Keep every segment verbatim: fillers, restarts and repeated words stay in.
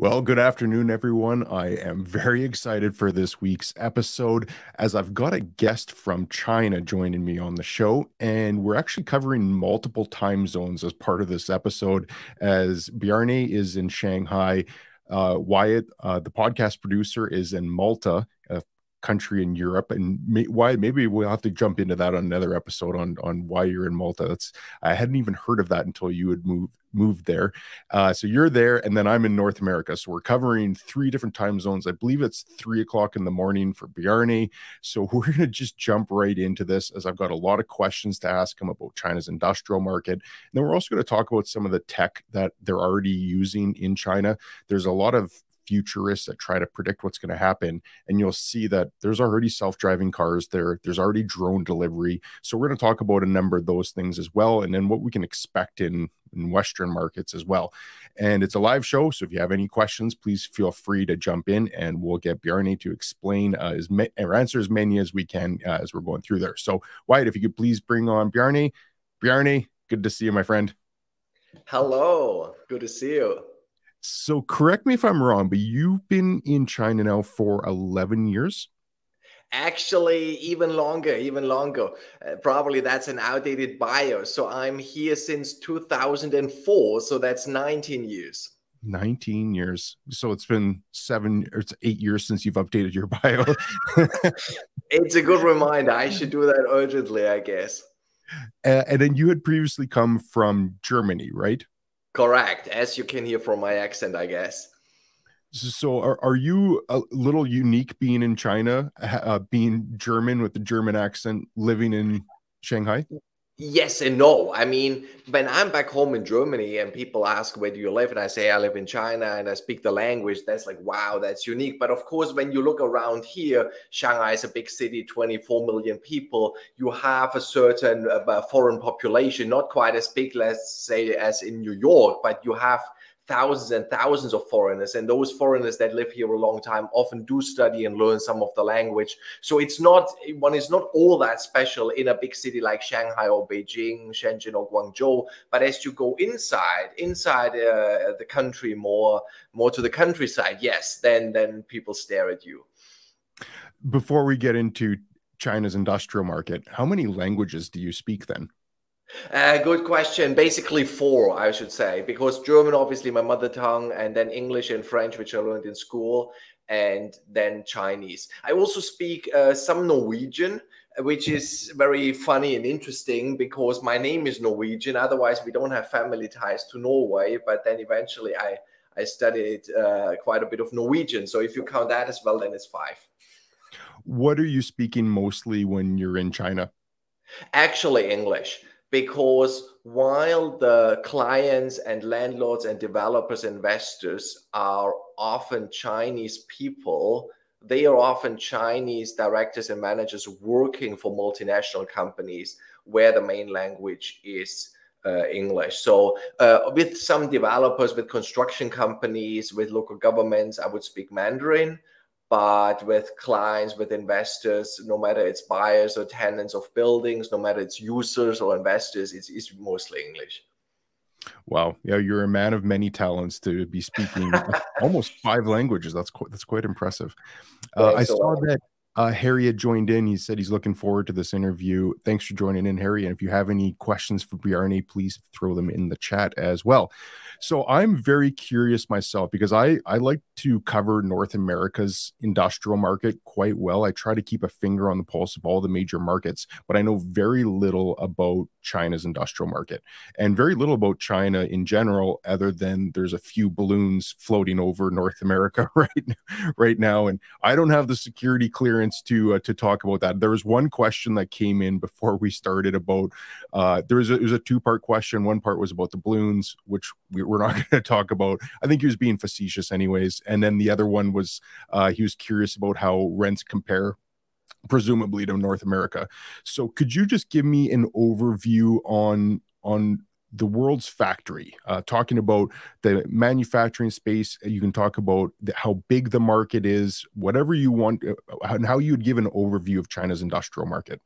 Well, good afternoon, everyone. I am very excited for this week's episode as I've got a guest from China joining me on the show, and we're actually covering multiple time zones as part of this episode as Bjarne is in Shanghai, uh, Wyatt, uh, the podcast producer, is in Malta, a country in Europe, and may, why maybe we'll have to jump into that on another episode on on why you're in Malta. That's I hadn't even heard of that until you had moved moved there. Uh, so you're there, and then I'm in North America. So we're covering three different time zones. I believe it's three o'clock in the morning for Bjarne. So we're going to just jump right into this as I've got a lot of questions to ask him about China's industrial market. And then we're also going to talk about some of the tech that they're already using in China. There's a lot of futurists that try to predict what's going to happen, and you'll see that there's already self-driving cars there, there's already drone delivery. So we're going to talk about a number of those things as well, and then what we can expect in in Western markets as well. And it's a live show, so if you have any questions, please feel free to jump in, and we'll get Bjarne to explain uh, as or answer as many as we can uh, as we're going through there. So Wyatt, if you could please bring on Bjarne. Bjarne, good to see you, my friend. Hello, good to see you. So correct me if I'm wrong, but you've been in China now for eleven years? Actually, even longer, even longer. Uh, probably that's an outdated bio. So I'm here since two thousand four. So that's nineteen years. nineteen years. So it's been seven or it's eight years since you've updated your bio. It's a good reminder. I should do that urgently, I guess. Uh, and then you had previously come from Germany, right? Correct, as you can hear from my accent, I guess. So are, are you a little unique being in China, uh, being German with the German accent, living in Shanghai? Yes and no. I mean, when I'm back home in Germany and people ask, where do you live? And I say, I live in China and I speak the language. That's like, wow, that's unique. But of course, when you look around here, Shanghai is a big city, twenty-four million people. You have a certain uh, foreign population, not quite as big, let's say, as in New York, but you have thousands and thousands of foreigners, and those foreigners that live here a long time often do study and learn some of the language. So it's not one is not all that special in a big city like Shanghai or Beijing, Shenzhen or Guangzhou. But as you go inside, inside uh, the country, more more to the countryside, yes, then then people stare at you. Before we get into China's industrial market, how many languages do you speak then? Uh, good question. Basically four, I should say, because German, obviously my mother tongue, and then English and French, which I learned in school, and then Chinese. I also speak uh, some Norwegian, which is very funny and interesting because my name is Norwegian. Otherwise, we don't have family ties to Norway. But then eventually I, I studied uh, quite a bit of Norwegian. So if you count that as well, then it's five. What are you speaking mostly when you're in China? Actually, English. Because while the clients and landlords and developers, investors are often Chinese people, they are often Chinese directors and managers working for multinational companies where the main language is uh, English. So uh, with some developers, with construction companies, with local governments, I would speak Mandarin. But with clients, with investors, no matter it's buyers or tenants of buildings, no matter it's users or investors, it's, it's mostly English. Wow. Yeah, you're a man of many talents to be speaking almost five languages. That's quite, that's quite impressive. Uh, I saw that uh, Harry had joined in. He said he's looking forward to this interview. Thanks for joining in, Harry. And if you have any questions for Bjarne, please throw them in the chat as well. So I'm very curious myself because I, I like to cover North America's industrial market quite well. I try to keep a finger on the pulse of all the major markets, but I know very little about China's industrial market and very little about China in general, other than there's a few balloons floating over North America right, right now. And I don't have the security clearance to, uh, to talk about that. There was one question that came in before we started about, uh, there was a, it was a two-part question. One part was about the balloons, which we we're not going to talk about. I think he was being facetious anyways. And then the other one was uh, he was curious about how rents compare, presumably to North America. So could you just give me an overview on, on the world's factory, uh, talking about the manufacturing space? You can talk about the, how big the market is, whatever you want, and how you'd give an overview of China's industrial market.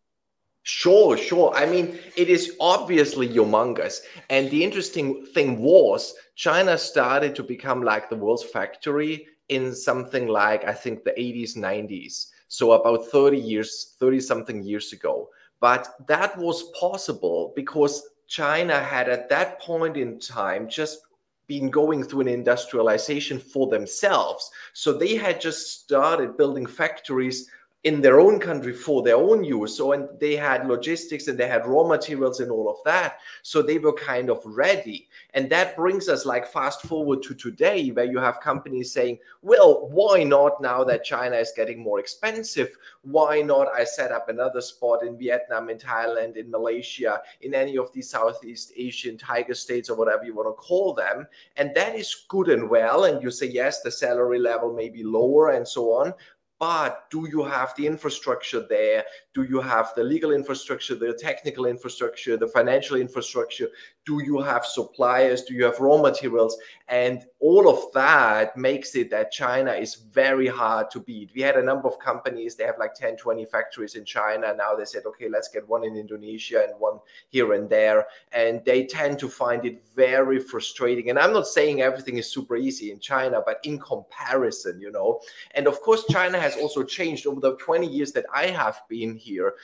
Sure, sure. I mean, it is obviously humongous. And the interesting thing was, China started to become like the world's factory in something like, I think, the eighties, nineties. So about thirty years, thirty something years ago. But that was possible because China had at that point in time just been going through an industrialization for themselves. So they had just started building factories in their own country for their own use. So, and they had logistics and they had raw materials and all of that. So they were kind of ready. And that brings us like fast forward to today, where you have companies saying, well, why not now that China is getting more expensive? Why not I set up another spot in Vietnam, in Thailand, in Malaysia, in any of these Southeast Asian tiger states or whatever you want to call them? And that is good and well. And you say, yes, the salary level may be lower and so on. But do you have the infrastructure there? Do you have the legal infrastructure, the technical infrastructure, the financial infrastructure? Do you have suppliers? Do you have raw materials? And all of that makes it that China is very hard to beat. We had a number of companies, they have like ten, twenty factories in China. Now they said, okay, let's get one in Indonesia and one here and there. And they tend to find it very frustrating. And I'm not saying everything is super easy in China, but in comparison, you know. And of course, China has also changed over the twenty years that I have been here.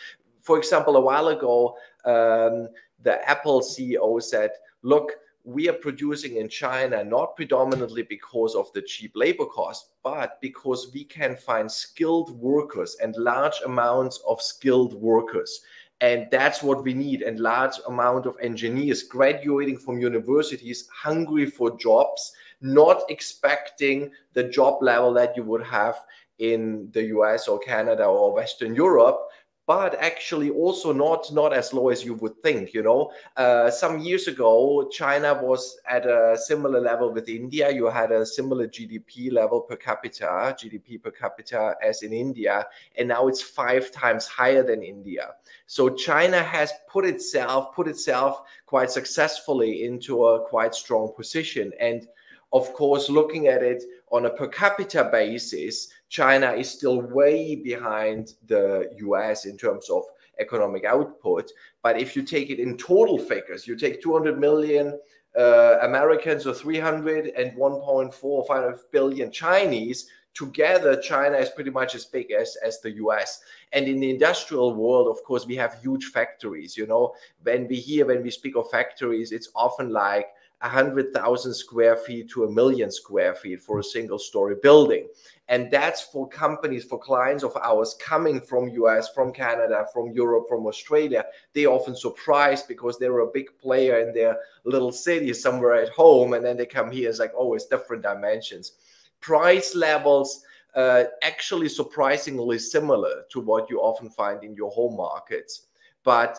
For example, a while ago, um, the Apple C E O said, look, we are producing in China not predominantly because of the cheap labor cost, but because we can find skilled workers and large amounts of skilled workers. And that's what we need. And large amount of engineers graduating from universities, hungry for jobs, not expecting the job level that you would have in the U S or Canada or Western Europe, but actually also not, not as low as you would think, you know. Uh, some years ago, China was at a similar level with India. You had a similar G D P level per capita, G D P per capita as in India, and now it's five times higher than India. So China has put itself, put itself quite successfully into a quite strong position. And of course, looking at it on a per capita basis, China is still way behind the U S in terms of economic output. But if you take it in total figures, you take two hundred million uh, Americans or three hundred and one point four five billion Chinese, together China is pretty much as big as as the U S. And in the industrial world, of course, we have huge factories. You know, when we hear, when we speak of factories, it's often like one hundred thousand square feet to a million square feet for a single story building. And that's for companies, for clients of ours coming from U S, from Canada, from Europe, from Australia. They often surprised because they were a big player in their little city somewhere at home. And then they come here, it's like, oh, it's different dimensions. Price levels uh, actually surprisingly similar to what you often find in your home markets. But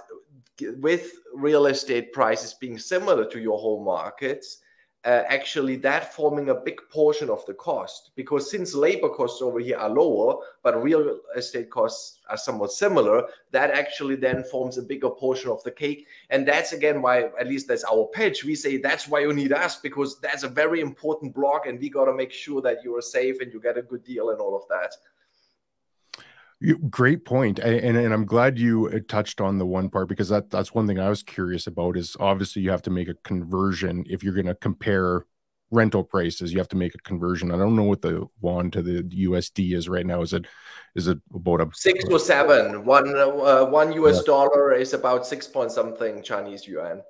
with real estate prices being similar to your home markets, uh, actually that forming a big portion of the cost, because since labor costs over here are lower, but real estate costs are somewhat similar, that actually then forms a bigger portion of the cake. And that's again why, at least that's our pitch, we say that's why you need us, because that's a very important block and we got to make sure that you are safe and you get a good deal and all of that. Great point. And, and I'm glad you touched on the one part, because that, that's one thing I was curious about is obviously you have to make a conversion. If you're going to compare rental prices, you have to make a conversion. I don't know what the won to the U S D is right now. Is it, is it about a six or seven? One, uh, one U S yeah. dollar is about six point something Chinese yuan.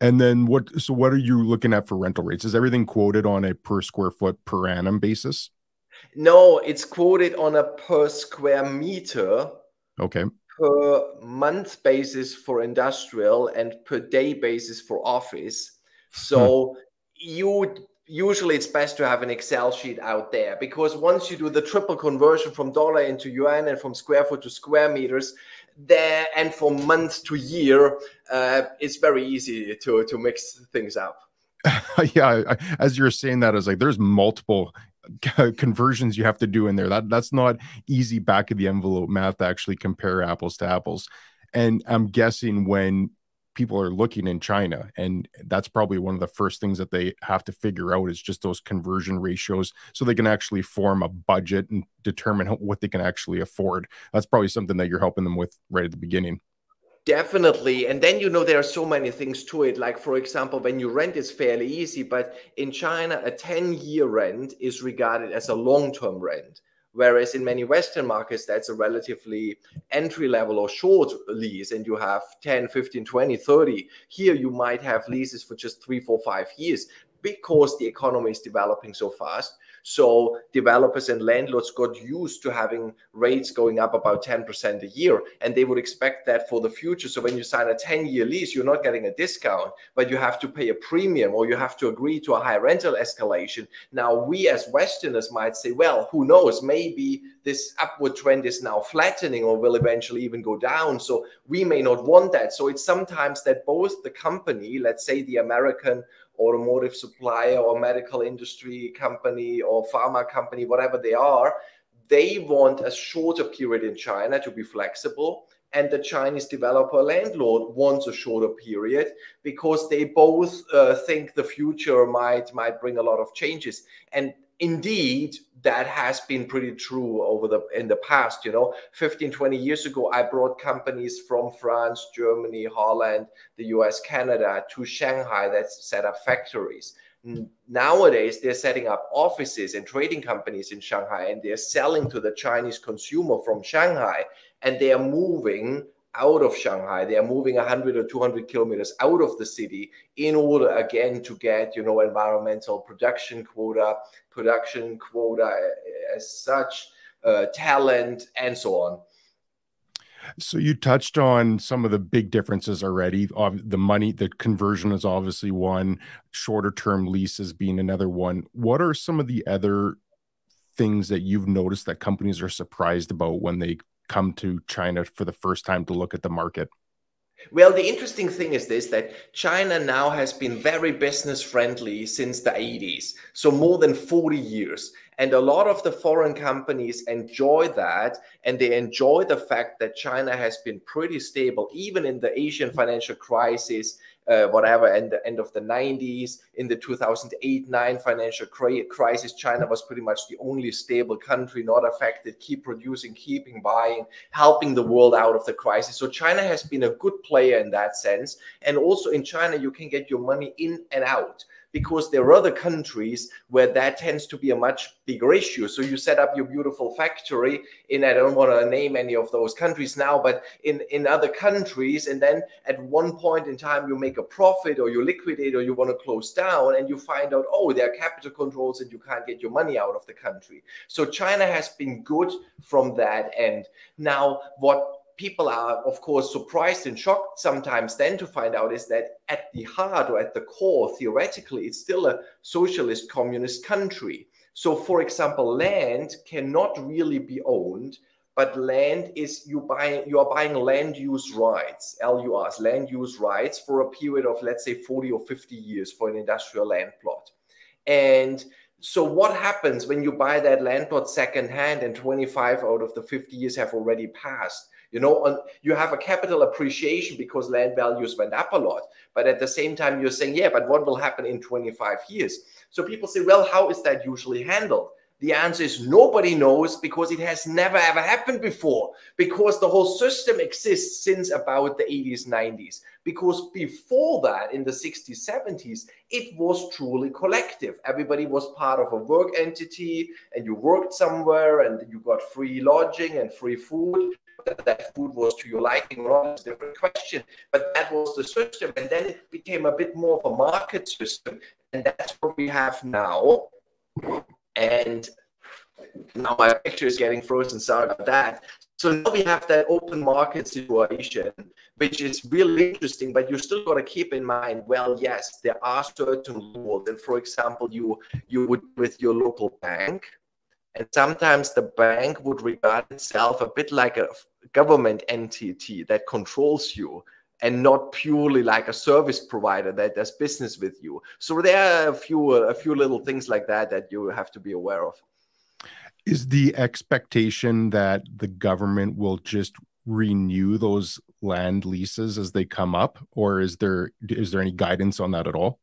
And then what, so what are you looking at for rental rates? Is everything quoted on a per square foot per annum basis? No, it's quoted on a per square meter, okay, per month basis for industrial and per day basis for office. So hmm. you usually it's best to have an Excel sheet out there, because once you do the triple conversion from dollar into yuan and from square foot to square meters there and from month to year, uh, it's very easy to, to mix things up. Yeah, I, as you're saying that, I was like, there's multiple conversions you have to do in there. That that's not easy back of the envelope math to actually compare apples to apples. And I'm guessing when people are looking in China, and that's probably one of the first things that they have to figure out is just those conversion ratios, so they can actually form a budget and determine what they can actually afford. That's probably something that you're helping them with right at the beginning. Definitely. And then, you know, there are so many things to it. Like, for example, when you rent, it's fairly easy. But in China, a ten-year rent is regarded as a long-term rent, whereas in many Western markets, that's a relatively entry-level or short lease, and you have ten, fifteen, twenty, thirty. Here, you might have leases for just three, four, five years because the economy is developing so fast. So developers and landlords got used to having rates going up about ten percent a year, and they would expect that for the future. So when you sign a ten-year lease, you're not getting a discount, but you have to pay a premium, or you have to agree to a high rental escalation. Now, we as Westerners might say, well, who knows, maybe this upward trend is now flattening or will eventually even go down. So we may not want that. So it's sometimes that both the company, let's say the American automotive supplier or medical industry company or pharma company, whatever they are, they want a shorter period in China to be flexible. And the Chinese developer landlord wants a shorter period because they both uh, think the future might, might bring a lot of changes. And indeed, that has been pretty true over the in the past. You know, fifteen, twenty years ago, I brought companies from France, Germany, Holland, the U S, Canada to Shanghai that set up factories. Nowadays, they're setting up offices and trading companies in Shanghai, and they're selling to the Chinese consumer from Shanghai, and they are moving out of Shanghai. They are moving one hundred or two hundred kilometers out of the city in order, again, to get, you know, environmental production quota, production quota as such, uh, talent, and so on. So you touched on some of the big differences already. The money, the conversion is obviously one, shorter term leases being another one. What are some of the other things that you've noticed that companies are surprised about when they come to China for the first time to look at the market? Well, the interesting thing is this, that China now has been very business friendly since the eighties, so more than forty years. And a lot of the foreign companies enjoy that, and they enjoy the fact that China has been pretty stable, even in the Asian financial crisis, uh, whatever, and the end of the nineties, in the two thousand eight nine financial crisis, China was pretty much the only stable country, not affected, keep producing, keeping buying, helping the world out of the crisis. So China has been a good player in that sense. And also in China, you can get your money in and out, because there are other countries where that tends to be a much bigger issue. So you set up your beautiful factory in, I don't want to name any of those countries now, but in, in other countries, and then at one point in time, you make a profit, or you liquidate, or you want to close down, and you find out, oh, there are capital controls and you can't get your money out of the country. So China has been good from that end. Now, what people are, of course, surprised and shocked sometimes then to find out is that at the heart or at the core, theoretically, it's still a socialist communist country. So, for example, land cannot really be owned, but land is, you buy, you are buying land use rights, L U Rs, land use rights for a period of, let's say, forty or fifty years for an industrial land plot. And so what happens when you buy that land plot secondhand and twenty-five out of the fifty years have already passed? You know, on, you have a capital appreciation because land values went up a lot. But at the same time, you're saying, yeah, but what will happen in twenty-five years? So people say, well, how is that usually handled? The answer is nobody knows, because it has never, ever happened before, because the whole system exists since about the eighties, nineties. Because before that, in the sixties, seventies, it was truly collective. Everybody was part of a work entity, and you worked somewhere, and you got free lodging and free food. Whether that food was to your liking or not is a different question, but that was the system. And then it became a bit more of a market system, and that's what we have now. And now my picture is getting frozen, sorry about that. So now we have that open market situation, which is really interesting, but you still got to keep in mind, well, yes, there are certain rules. And for example, you you would with your local bank, and sometimes the bank would regard itself a bit like a government entity that controls you, and not purely like a service provider that does business with you. So there are a few, a few little things like that that you have to be aware of. Is the expectation that the government will just renew those land leases as they come up, or is there, is there any guidance on that at all?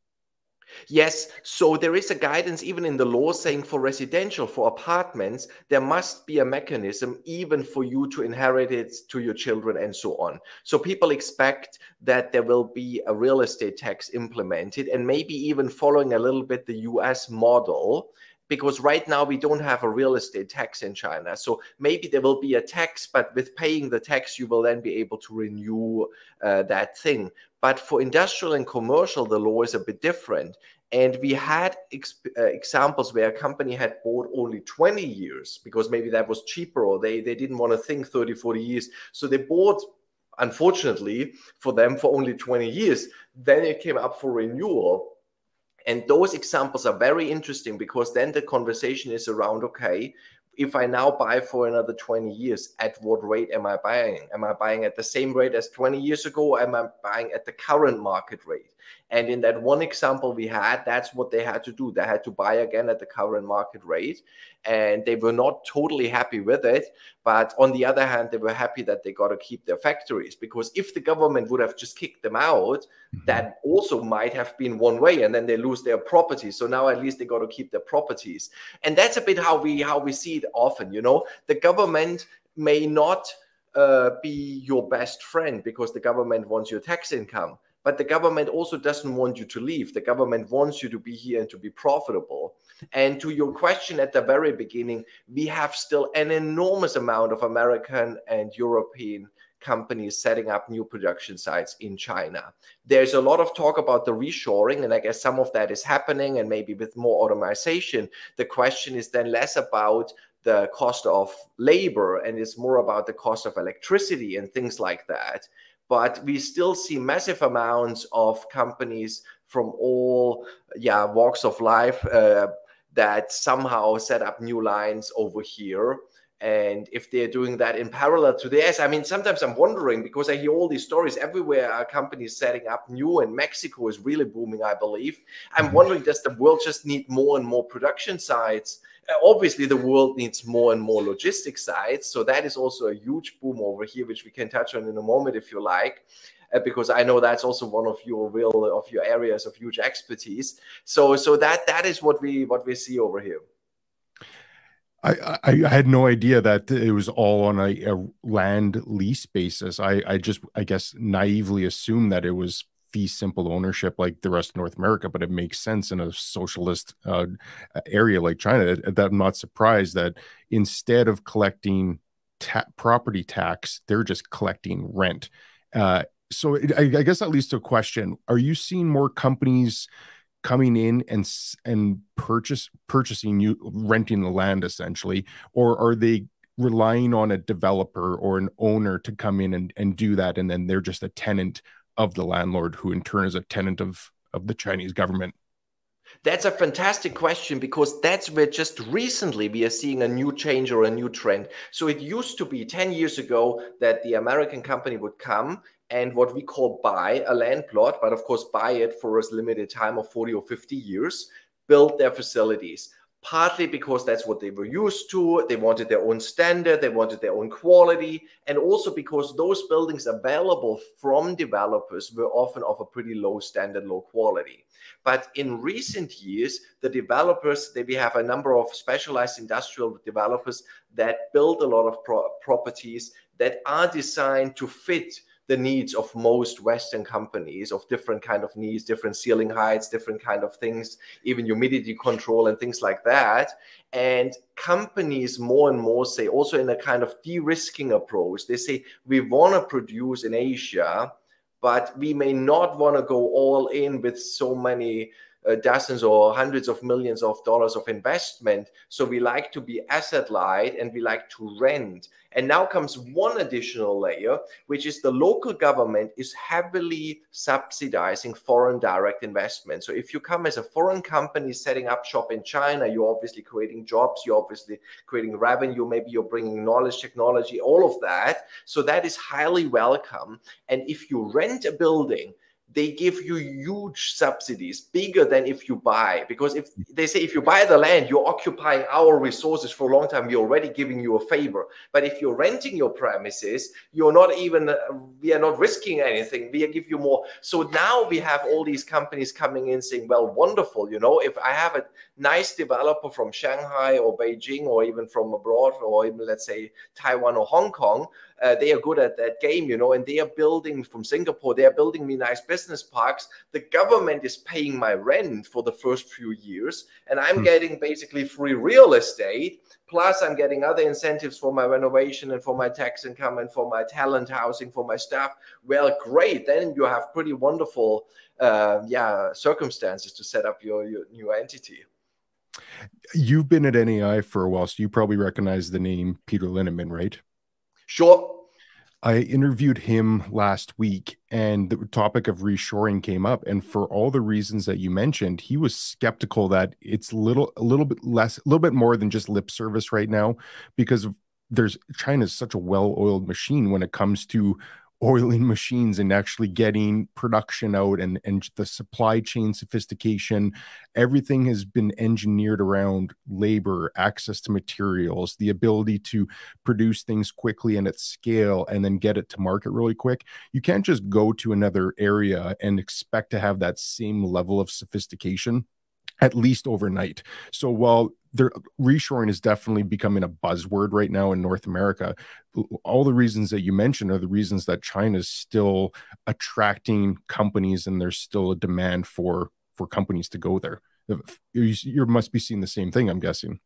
Yes, so there is a guidance even in the law saying for residential, for apartments, there must be a mechanism even for you to inherit it to your children and so on. So people expect that there will be a real estate tax implemented and maybe even following a little bit the U S model, because right now we don't have a real estate tax in China. So maybe there will be a tax, but with paying the tax, you will then be able to renew uh, that thing. But for industrial and commercial, the law is a bit different. And we had ex uh, examples where a company had bought only twenty years because maybe that was cheaper or they, they didn't want to think thirty, forty years. So they bought, unfortunately, for them for only twenty years. Then it came up for renewal. And those examples are very interesting because then the conversation is around, okay, if I now buy for another twenty years, at what rate am I buying? Am I buying at the same rate as twenty years ago? Am I buying at the current market rate? And in that one example we had, that's what they had to do. They had to buy again at the current market rate. And they were not totally happy with it. But on the other hand, they were happy that they got to keep their factories. Because if the government would have just kicked them out, mm-hmm. that also might have been one way. And then they lose their properties. So now at least they got to keep their properties. And that's a bit how we, how we see it often. You know, the government may not uh, be your best friend because the government wants your tax income. But the government also doesn't want you to leave. The government wants you to be here and to be profitable. And to your question at the very beginning, we have still an enormous amount of American and European companies setting up new production sites in China. There's a lot of talk about the reshoring, and I guess some of that is happening, and maybe with more automation. The question is then less about the cost of labor, and it's more about the cost of electricity and things like that. But we still see massive amounts of companies from all yeah, walks of life uh, that somehow set up new lines over here. And if they're doing that in parallel to theirs, I mean, sometimes I'm wondering because I hear all these stories everywhere. Our companies setting up new, and Mexico is really booming, I believe. I'm wondering, does the world just need more and more production sites? Obviously, the world needs more and more logistics sites. So that is also a huge boom over here, which we can touch on in a moment if you like, uh, because I know that's also one of your real of your areas of huge expertise. So so that that is what we what we see over here. I, I, I had no idea that it was all on a, a land lease basis. I, I just, I guess, naively assumed that it was fee simple ownership like the rest of North America, but it makes sense in a socialist uh, area like China. That, that I'm not surprised that instead of collecting ta property tax, they're just collecting rent. Uh, so it, I, I guess that leads to a question. Are you seeing more companies coming in and and purchase purchasing you renting the land essentially, or are they relying on a developer or an owner to come in and, and do that, and then they're just a tenant of the landlord who in turn is a tenant of of the Chinese government? That's a fantastic question, because that's where just recently we are seeing a new change or a new trend. So it used to be ten years ago that the American company would come and what we call buy a land plot, but of course buy it for a limited time of forty or fifty years, build their facilities, partly because that's what they were used to. They wanted their own standard, they wanted their own quality, and also because those buildings available from developers were often of a pretty low standard, low quality. But in recent years, the developers, they, we have a number of specialized industrial developers that build a lot of pro properties that are designed to fit the needs of most Western companies, of different kind of needs, different ceiling heights, different kind of things, even humidity control and things like that. And companies more and more say, also in a kind of de-risking approach, they say, we want to produce in Asia, but we may not want to go all in with so many uh, dozens or hundreds of millions of dollars of investment. So we like to be asset light and we like to rent. And now comes one additional layer, which is the local government is heavily subsidizing foreign direct investment. So if you come as a foreign company setting up shop in China, you're obviously creating jobs, you're obviously creating revenue, maybe you're bringing knowledge, technology, all of that. So that is highly welcome. And if you rent a building, they give you huge subsidies, bigger than if you buy. Because if they say, if you buy the land, you're occupying our resources for a long time, we're already giving you a favor. But if you're renting your premises, you're not even, we are not risking anything. We give you more. So now we have all these companies coming in saying, well, wonderful. You know, if I have a nice developer from Shanghai or Beijing or even from abroad or even, let's say, Taiwan or Hong Kong, Uh, they are good at that game, you know, and they are building from Singapore. They are building me nice business parks. The government is paying my rent for the first few years, and I'm mm. getting basically free real estate. Plus, I'm getting other incentives for my renovation and for my tax income and for my talent housing, for my staff. Well, great. Then you have pretty wonderful uh, yeah, circumstances to set up your, your new entity. You've been at N A I for a while, so you probably recognize the name Peter Linneman, right? Sure. I interviewed him last week, and the topic of reshoring came up. And for all the reasons that you mentioned, he was skeptical that it's little, a little bit less, a little bit more than just lip service right now, because there's China's such a well-oiled machine when it comes to oiling machines and actually getting production out, and and the supply chain sophistication. Everything has been engineered around labor, access to materials, the ability to produce things quickly and at scale and then get it to market really quick. You can't just go to another area and expect to have that same level of sophistication, at least overnight. So while there, reshoring is definitely becoming a buzzword right now in North America, all the reasons that you mentioned are the reasons that China is still attracting companies, and there's still a demand for for companies to go there. You, you must be seeing the same thing, I'm guessing.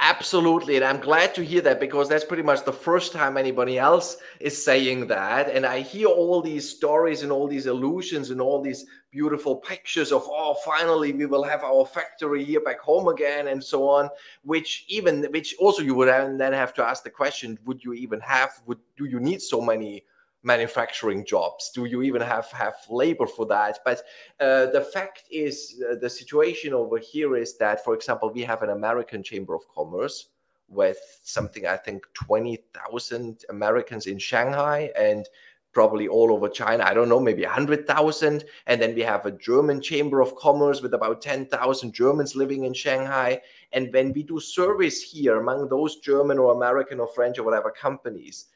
Absolutely, and I'm glad to hear that, because that's pretty much the first time anybody else is saying that. And I hear all these stories and all these illusions and all these beautiful pictures of, oh, finally we will have our factory here back home again, and so on, which even which also you would then have to ask the question, would you even have would do you need so many manufacturing jobs? Do you even have have labor for that? But uh, the fact is, uh, the situation over here is that, for example, we have an American Chamber of Commerce with something, I think, twenty thousand Americans in Shanghai, and probably all over China, I don't know, maybe one hundred thousand. And then we have a German Chamber of Commerce with about ten thousand Germans living in Shanghai. And when we do surveys here among those German or American or French or whatever companies,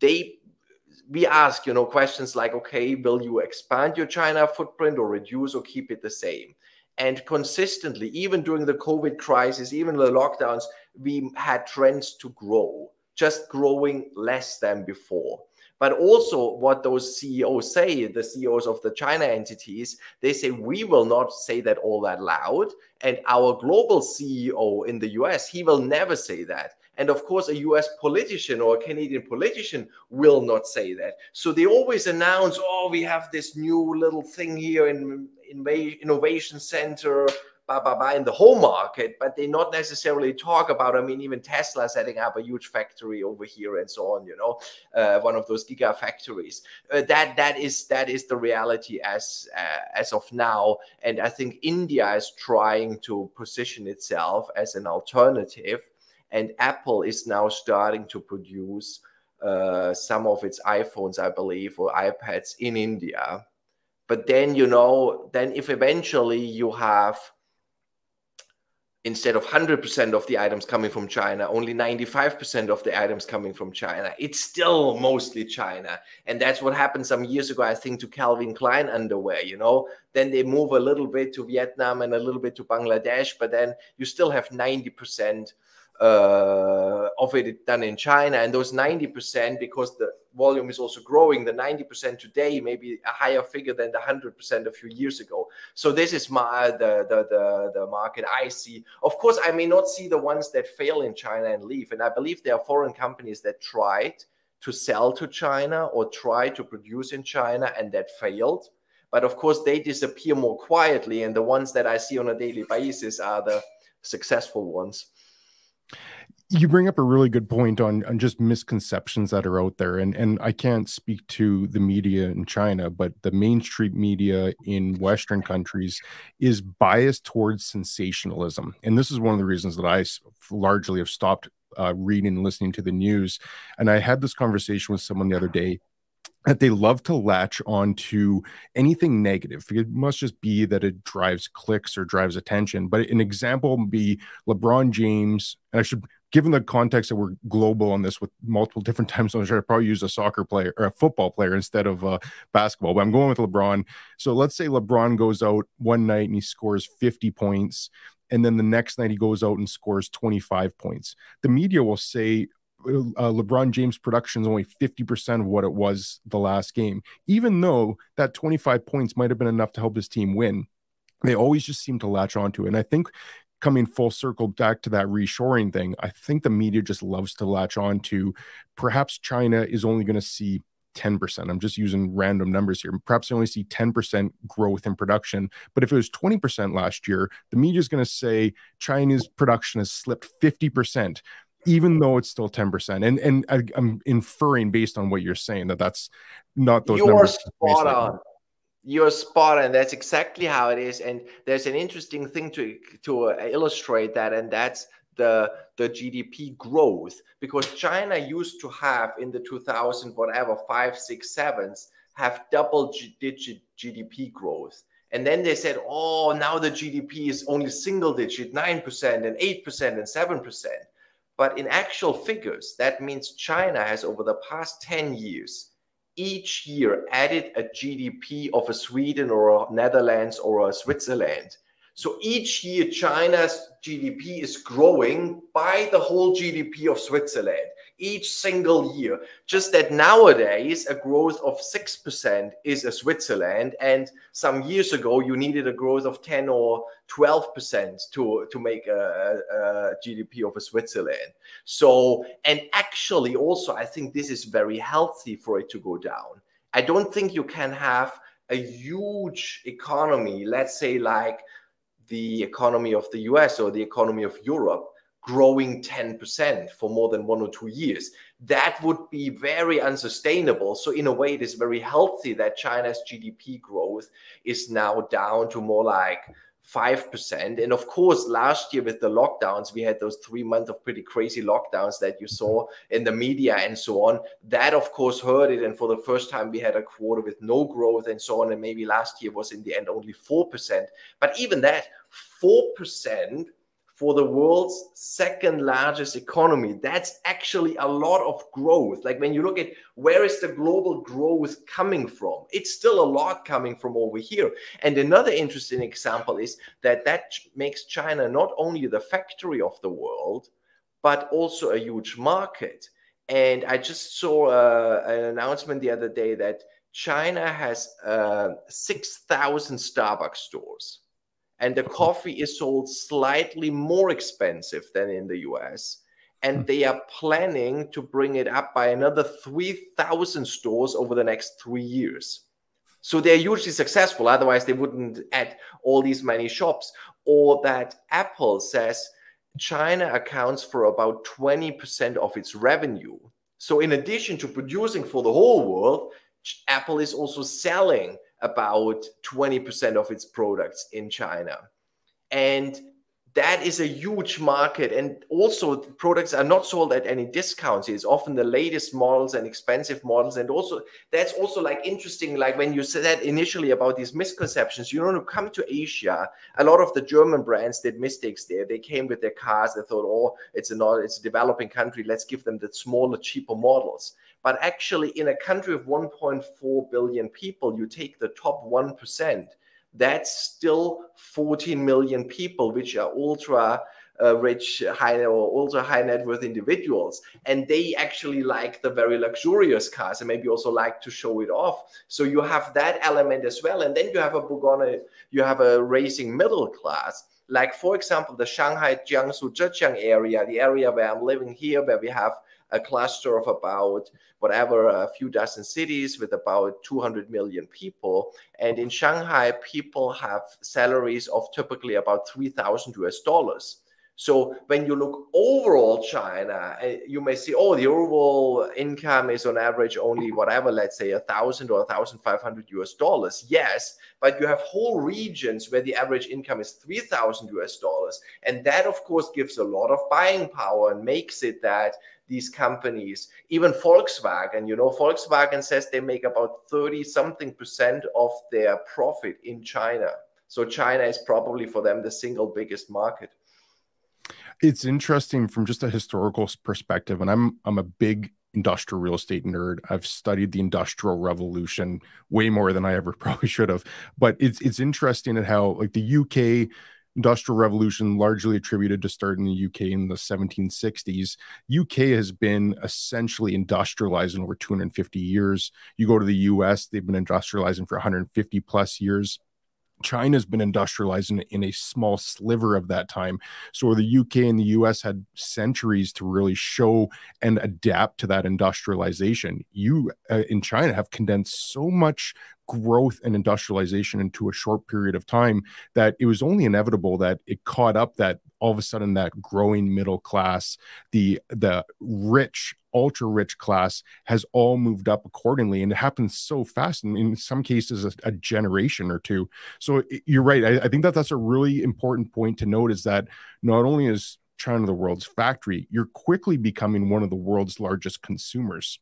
they we ask, you know, questions like, okay, will you expand your China footprint or reduce or keep it the same? And consistently, even during the COVID crisis, even the lockdowns, we had trends to grow, just growing less than before. But also what those C E Os say, the C E Os of the China entities, they say, we will not say that all that loud. And our global C E O in the U S, he will never say that. And of course, a U S politician or a Canadian politician will not say that. So they always announce, oh, we have this new little thing here in, in innovation center, blah, blah, blah, in the home market, but they not necessarily talk about, I mean, even Tesla setting up a huge factory over here and so on, you know, uh, one of those gigafactories. Uh, that, that, is, that is the reality as, uh, as of now. And I think India is trying to position itself as an alternative. And Apple is now starting to produce uh, some of its iPhones, I believe, or iPads in India. But then, you know, then if eventually you have, instead of one hundred percent of the items coming from China, only ninety-five percent of the items coming from China, it's still mostly China. And that's what happened some years ago, I think, to Calvin Klein underwear, you know. Then they move a little bit to Vietnam and a little bit to Bangladesh, but then you still have ninety percent uh of it done in China. And those ninety percent, because the volume is also growing, the ninety percent today may be a higher figure than the one hundred percent a few years ago. So this is my the, the the the market I see. Of course, I may not see the ones that fail in China and leave, and I believe there are foreign companies that tried to sell to China or try to produce in China and that failed. But of course, they disappear more quietly, and the ones that I see on a daily basis are the successful ones. You bring up a really good point on, on just misconceptions that are out there. And, and I can't speak to the media in China, but the mainstream media in Western countries is biased towards sensationalism. And this is one of the reasons that I largely have stopped uh, reading and listening to the news. And I had this conversation with someone the other day, that they love to latch onto anything negative. It must just be that it drives clicks or drives attention. But an example would be LeBron James, and I should, given the context that we're global on this with multiple different time zones, I probably use a soccer player or a football player instead of uh, basketball, but I'm going with LeBron. So let's say LeBron goes out one night and he scores fifty points, and then the next night he goes out and scores twenty-five points. The media will say, Uh, LeBron James production is only fifty percent of what it was the last game, even though that twenty-five points might have been enough to help his team win. They always just seem to latch onto it. And I think coming full circle back to that reshoring thing, I think the media just loves to latch onto. Perhaps China is only going to see ten percent. I'm just using random numbers here. Perhaps they only see ten percent growth in production. But if it was twenty percent last year, the media is going to say China's production has slipped fifty percent. Even though it's still ten percent. And and I, I'm inferring based on what you're saying that that's not those numbers. You're spot on. You're spot on. That's exactly how it is. And there's an interesting thing to to illustrate that, and that's the the G D P growth, because China used to have in the two thousand whatever five six sevens have double digit G D P growth. And then they said, oh, now the G D P is only single digit, nine percent and eight percent and seven percent. But in actual figures, that means China has over the past ten years, each year added a G D P of a Sweden or a Netherlands or a Switzerland. So each year China's G D P is growing by the whole G D P of Switzerland, each single year. Just that nowadays a growth of six percent is a Switzerland, and some years ago you needed a growth of ten or twelve percent to, to make a, a G D P of a Switzerland. So, and actually also I think this is very healthy for it to go down. I don't think you can have a huge economy, let's say like the economy of the U S or the economy of Europe, growing ten percent for more than one or two years. That would be very unsustainable. So in a way, it is very healthy that China's G D P growth is now down to more like five percent. And of course, last year with the lockdowns, we had those three months of pretty crazy lockdowns that you saw in the media and so on. That, of course, hurt it. And for the first time, we had a quarter with no growth and so on. And maybe last year was in the end only four percent. But even that, four percent for the world's second largest economy, that's actually a lot of growth. Like when you look at where is the global growth coming from, it's still a lot coming from over here. And another interesting example is that that makes China not only the factory of the world, but also a huge market. And I just saw uh, an announcement the other day that China has uh, six thousand Starbucks stores. And the coffee is sold slightly more expensive than in the U S. And they are planning to bring it up by another three thousand stores over the next three years. So they're hugely successful. Otherwise, they wouldn't add all these many shops. Or that Apple says China accounts for about twenty percent of its revenue. So in addition to producing for the whole world, Apple is also selling about twenty percent of its products in China. And that is a huge market. And also the products are not sold at any discounts. It's often the latest models and expensive models. And also that's also like interesting, like when you said initially about these misconceptions, you know, to come to Asia, a lot of the German brands did mistakes there. They came with their cars. They thought, oh, it's a, not, it's a developing country. Let's give them the smaller, cheaper models. But actually, in a country of one point four billion people, you take the top one percent, that's still fourteen million people, which are ultra uh, rich, high or ultra high net worth individuals. And they actually like the very luxurious cars and maybe also like to show it off. So you have that element as well. And then you have a Bugone, you have a rising middle class. Like, for example, the Shanghai, Jiangsu, Zhejiang area, the area where I'm living here, where we have a cluster of about whatever, a few dozen cities with about two hundred million people. And in Shanghai, people have salaries of typically about three thousand U S dollars. So when you look overall China, you may see, oh, the overall income is on average only whatever, let's say a thousand or a thousand five hundred U S dollars. Yes, but you have whole regions where the average income is three thousand U S dollars. And that, of course, gives a lot of buying power and makes it that these companies, even Volkswagen, you know, Volkswagen says they make about thirty something percent of their profit in China. So China is probably for them the single biggest market. It's interesting from just a historical perspective, and I'm I'm a big industrial real estate nerd. I've studied the Industrial Revolution way more than I ever probably should have. But it's it's interesting at how, like, the U K Industrial Revolution, largely attributed to starting in the U K in the seventeen sixties. U K has been essentially industrialized in over two hundred fifty years. You go to the U S, they've been industrializing for one hundred fifty plus years. China's been industrializing in a small sliver of that time. So the U K and the U S had centuries to really show and adapt to that industrialization. You uh, in China have condensed so much growth and industrialization into a short period of time that it was only inevitable that it caught up, that all of a sudden that growing middle class, the the rich, ultra rich class has all moved up accordingly. And it happens so fast, and in some cases a, a generation or two. So you're right. I, I think that that's a really important point to note, is that not only is China the world's factory, you're quickly becoming one of the world's largest consumers.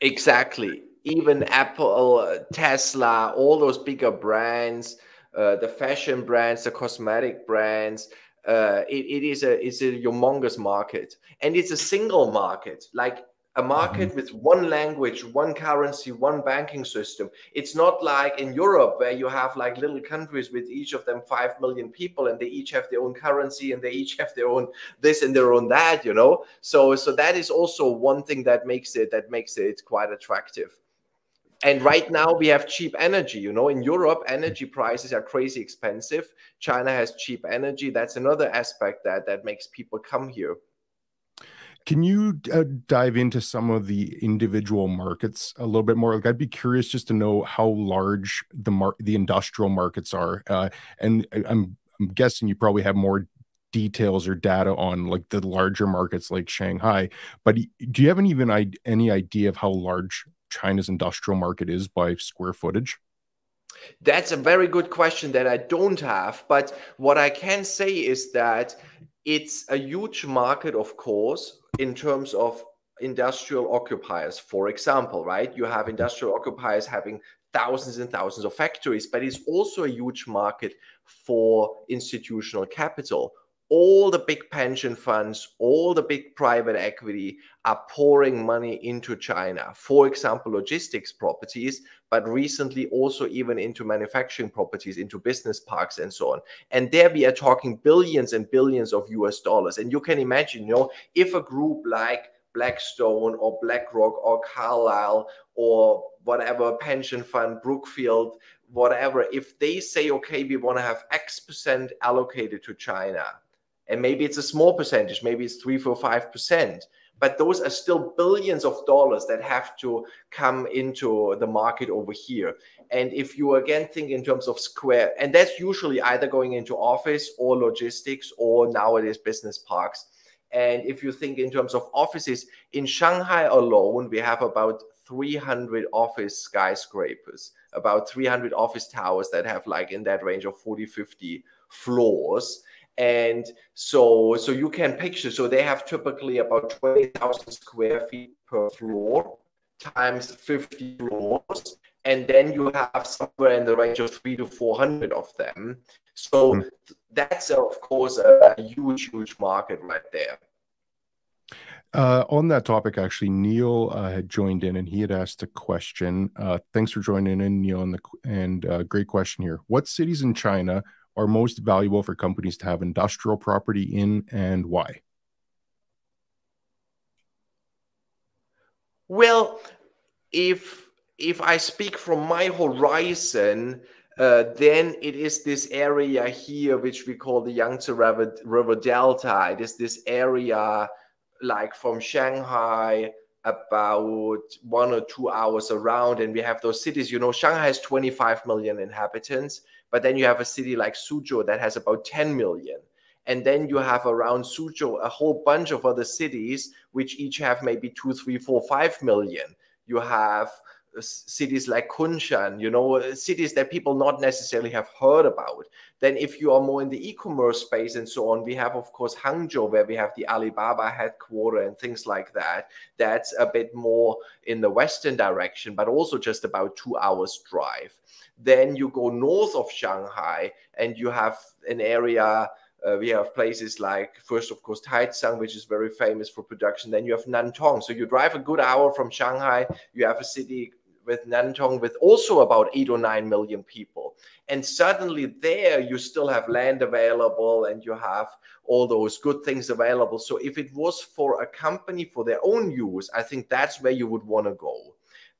Exactly. Even Apple, Tesla, all those bigger brands, uh, the fashion brands, the cosmetic brands, Uh, it, it is a it's a humongous market, and it's a single market, like a market with one language, one currency, one banking system. It's not like in Europe where you have like little countries with each of them five million people, and they each have their own currency, and they each have their own this and their own that, you know. So so that is also one thing that makes it that makes it quite attractive. And right now we have cheap energy, you know, in Europe, energy prices are crazy expensive. China has cheap energy. That's another aspect that, that makes people come here. Can you uh, dive into some of the individual markets a little bit more? Like, I'd be curious just to know how large the mar the industrial markets are. Uh, and I'm, I'm guessing you probably have more details or data on like the larger markets like Shanghai, but do you have any, even any idea of how large China's industrial market is by square footage? That's a very good question that I don't have, but what I can say is that it's a huge market, of course, in terms of industrial occupiers, for example, right? You have industrial occupiers having thousands and thousands of factories, but it's also a huge market for institutional capital. All the big pension funds, all the big private equity are pouring money into China. For example, logistics properties, but recently also even into manufacturing properties, into business parks and so on. And there we are talking billions and billions of U S dollars. And you can imagine, you know, if a group like Blackstone or BlackRock or Carlyle or whatever pension fund, Brookfield, whatever, if they say, okay, we want to have X percent allocated to China, and maybe it's a small percentage, maybe it's three, four, five percent, but those are still billions of dollars that have to come into the market over here. And if you again think in terms of square, and that's usually either going into office or logistics or nowadays business parks. And if you think in terms of offices, in Shanghai alone, we have about three hundred office skyscrapers, about three hundred office towers that have like in that range of forty, fifty floors. And so, so you can picture, so they have typically about twenty thousand square feet per floor times fifty floors. And then you have somewhere in the range of three to four hundred of them. So mm. that's, of course, a huge, huge market right there. Uh, on that topic, actually, Neil uh, had joined in and he had asked a question. Uh, thanks for joining in, Neil, and, the, and uh, great question here. What cities in China are most valuable for companies to have industrial property in, and why? Well, if if I speak from my horizon, uh, then it is this area here, which we call the Yangtze River, River Delta. It is this area like from Shanghai, about one or two hours around, and we have those cities. You know, Shanghai has twenty-five million inhabitants, but then you have a city like Suzhou that has about ten million. And then you have around Suzhou a whole bunch of other cities, which each have maybe two, three, four, five million. You have cities like Kunshan, you know, cities that people not necessarily have heard about. Then if you are more in the e-commerce space and so on, we have, of course, Hangzhou, where we have the Alibaba headquarter and things like that. That's a bit more in the Western direction, but also just about two hours drive. Then you go north of Shanghai and you have an area. Uh, we have places like, first, of course, Taicang, which is very famous for production. Then you have Nantong. So you drive a good hour from Shanghai. You have a city with Nantong with also about eight or nine million people. And suddenly there you still have land available and you have all those good things available. So if it was for a company for their own use, I think that's where you would want to go.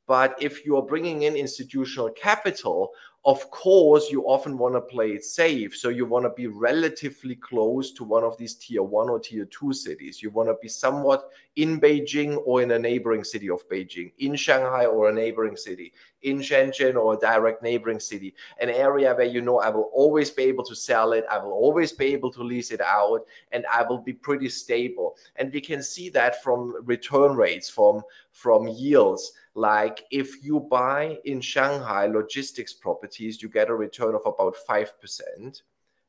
But if you are bringing in institutional capital, of course, you often want to play it safe. So you want to be relatively close to one of these tier one or tier two cities. You want to be somewhat in Beijing or in a neighboring city of Beijing, in Shanghai or a neighboring city, in Shenzhen or a direct neighboring city, an area where, you know, I will always be able to sell it. I will always be able to lease it out and I will be pretty stable. And we can see that from return rates, from, from yields. Like if you buy in Shanghai logistics properties, you get a return of about five percent.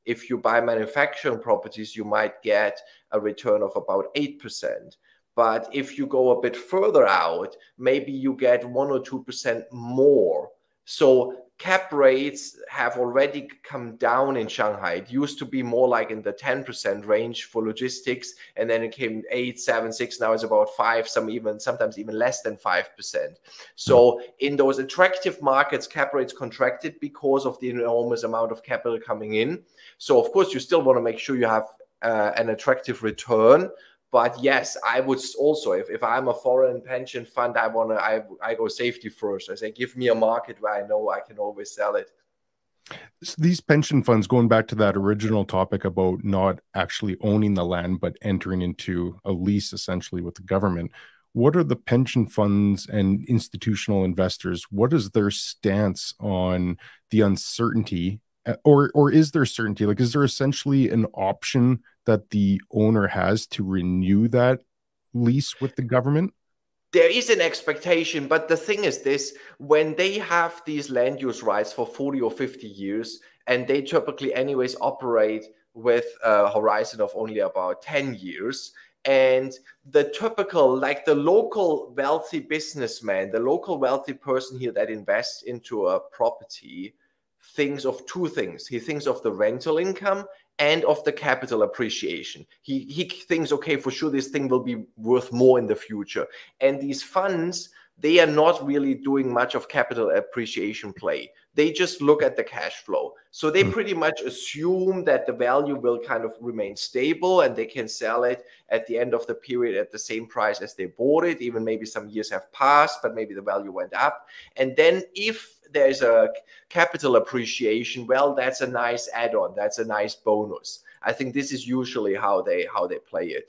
If you buy manufacturing properties, you might get a return of about eight percent. But if you go a bit further out, maybe you get one or two percent more. So cap rates have already come down in Shanghai. It used to be more like in the ten percent range for logistics. And then it came eight, seven, six. Now it's about five, some even sometimes even less than five percent. So in those attractive markets, cap rates contracted because of the enormous amount of capital coming in. So of course, you still want to make sure you have uh, an attractive return. But yes, I would also, if, if I'm a foreign pension fund, I want to, I, I go safety first. I say, give me a market where I know I can always sell it. So these pension funds, going back to that original topic about not actually owning the land, but entering into a lease essentially with the government, what are the pension funds and institutional investors, what is their stance on the uncertainty? Or, or is there certainty? Like, is there essentially an option that the owner has to renew that lease with the government? There is an expectation, but the thing is this, when they have these land use rights for forty or fifty years, and they typically anyways operate with a horizon of only about ten years, and the typical, like the local wealthy businessman, the local wealthy person here that invests into a property thinks of two things. He thinks of the rental income and of the capital appreciation. He, he thinks, okay, for sure this thing will be worth more in the future. And these funds, they are not really doing much of capital appreciation play. They just look at the cash flow. So they pretty much assume that the value will kind of remain stable and they can sell it at the end of the period at the same price as they bought it. Even maybe some years have passed, but maybe the value went up. And then if there's a capital appreciation, well, that's a nice add-on. That's a nice bonus. I think this is usually how they how they play it.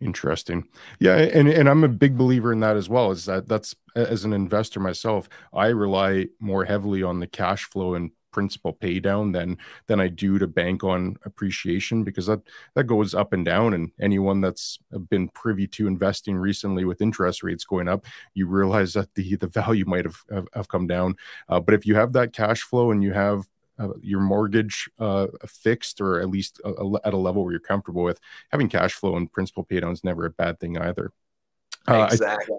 Interesting. Yeah. And, and I'm a big believer in that as well, is that that's, as an investor myself, I rely more heavily on the cash flow and principal pay down than, than I do to bank on appreciation, because that, that goes up and down. And anyone that's been privy to investing recently with interest rates going up, you realize that the, the value might have, have, have come down. Uh, but if you have that cash flow and you have Uh, your mortgage uh, fixed, or at least a, a, at a level where you're comfortable with, having cash flow and principal pay down is never a bad thing either. Uh, exactly.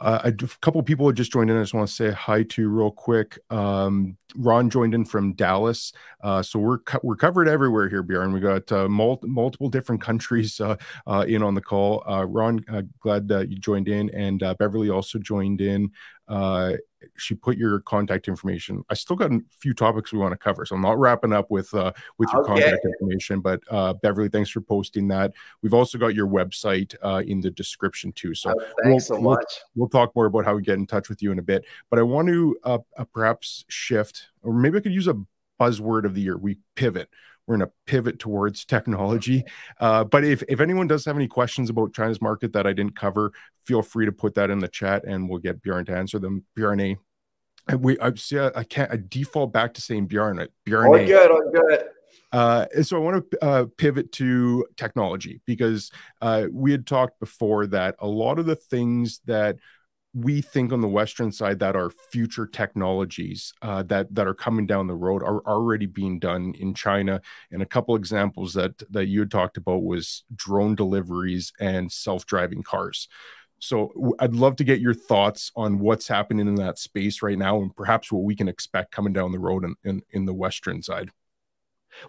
I, uh, I, a couple of people have just joined in. I just want to say hi to real quick. Um, Ron joined in from Dallas. Uh, so we're co we're covered everywhere here, Bjarne. We got uh, mul multiple different countries uh, uh, in on the call. Uh, Ron, uh, glad uh, you joined in. And uh, Beverly also joined in. Uh, she put your contact information. I still got a few topics we want to cover, so I'm not wrapping up with uh, with your okay. contact information. But uh, Beverly, thanks for posting that. We've also got your website uh, in the description too. So oh, thanks we'll, so much. We'll, we'll talk more about how we get in touch with you in a bit. But I want to uh, uh, perhaps shift, or maybe I could use a buzzword of the year. We pivot. We're going to pivot towards technology. Uh, but if, if anyone does have any questions about China's market that I didn't cover, feel free to put that in the chat and we'll get Bjarne to answer them. Bjarne, we, I, see, I can't I default back to saying Bjarne. Bjarne. Oh, good, oh, good. Uh, so I want to uh, pivot to technology, because uh, we had talked before that a lot of the things that we think on the Western side that are future technologies uh, that, that are coming down the road are already being done in China. And a couple examples that, that you had talked about was drone deliveries and self-driving cars. So I'd love to get your thoughts on what's happening in that space right now, and perhaps what we can expect coming down the road in, in, in the Western side.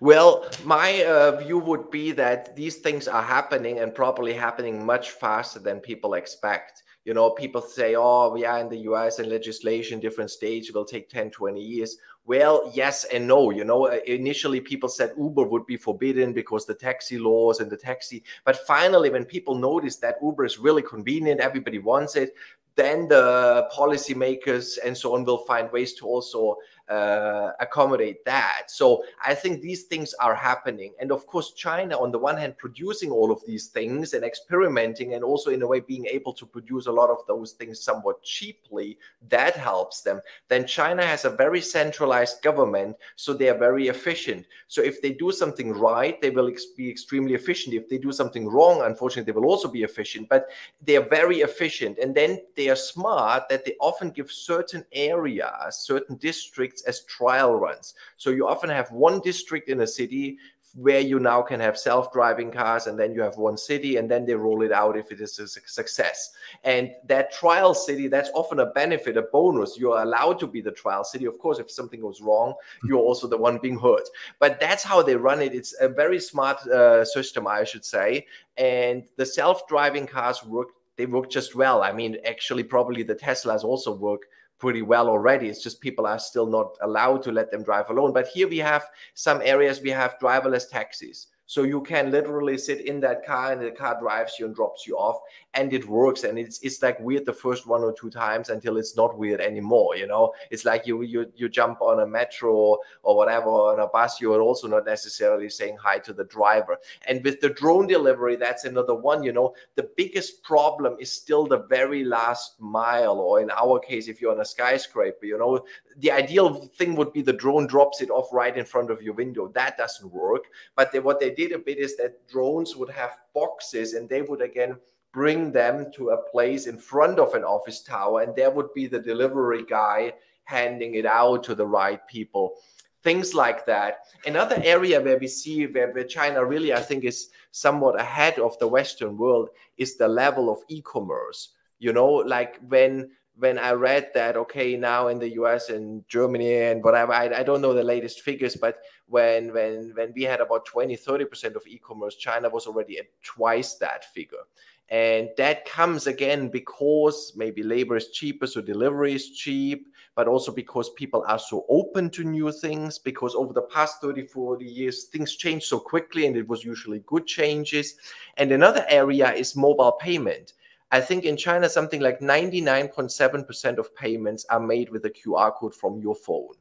Well, my uh, view would be that these things are happening, and probably happening much faster than people expect. You know, people say, oh, we are in the U S and legislation, different stage, will take ten, twenty years. Well, yes and no. You know, initially people said Uber would be forbidden because the taxi laws and the taxi. But finally, when people notice that Uber is really convenient, everybody wants it, then the policymakers and so on will find ways to also uh, accommodate that. So I think these things are happening. And of course, China, on the one hand, producing all of these things and experimenting, and also in a way being able to produce a lot of those things somewhat cheaply, that helps them. Then China has a very centralized government, so they are very efficient. So if they do something right, they will ex be extremely efficient. If they do something wrong, unfortunately, they will also be efficient, but they are very efficient. And then they are smart that they often give certain areas, certain districts as trial runs. So you often have one district in a city where you now can have self-driving cars, and then you have one city, and then they roll it out if it is a success. And that trial city, that's often a benefit, a bonus. You're allowed to be the trial city. Of course, if something goes wrong, you're also the one being hurt. But that's how they run it. It's a very smart uh, system, I should say. And the self-driving cars work They work just well. I mean, actually, probably the Teslas also work pretty well already. It's just people are still not allowed to let them drive alone. But here we have some areas, we have driverless taxis. So you can literally sit in that car, and the car drives you and drops you off, and it works. And it's it's like weird the first one or two times until it's not weird anymore. You know, it's like you you you jump on a metro or whatever, on a bus. You're also not necessarily saying hi to the driver. And with the drone delivery, that's another one. You know, the biggest problem is still the very last mile, or in our case, if you're on a skyscraper. You know, the ideal thing would be the drone drops it off right in front of your window. That doesn't work. But they, what they did a bit is that drones would have boxes, and they would again bring them to a place in front of an office tower, and there would be the delivery guy handing it out to the right people, things like that. Another area where we see where, where China really, I think, is somewhat ahead of the Western world is the level of e-commerce. You know, like when when I read that, okay, now in the U S and Germany and whatever, I, I don't know the latest figures, but when when when we had about twenty, thirty percent of e-commerce, China was already at twice that figure. And that comes again because maybe labor is cheaper, so delivery is cheap, but also because people are so open to new things, because over the past thirty, forty years, things changed so quickly, and it was usually good changes. And another area is mobile payment. I think in China, something like ninety-nine point seven percent of payments are made with a Q R code from your phone.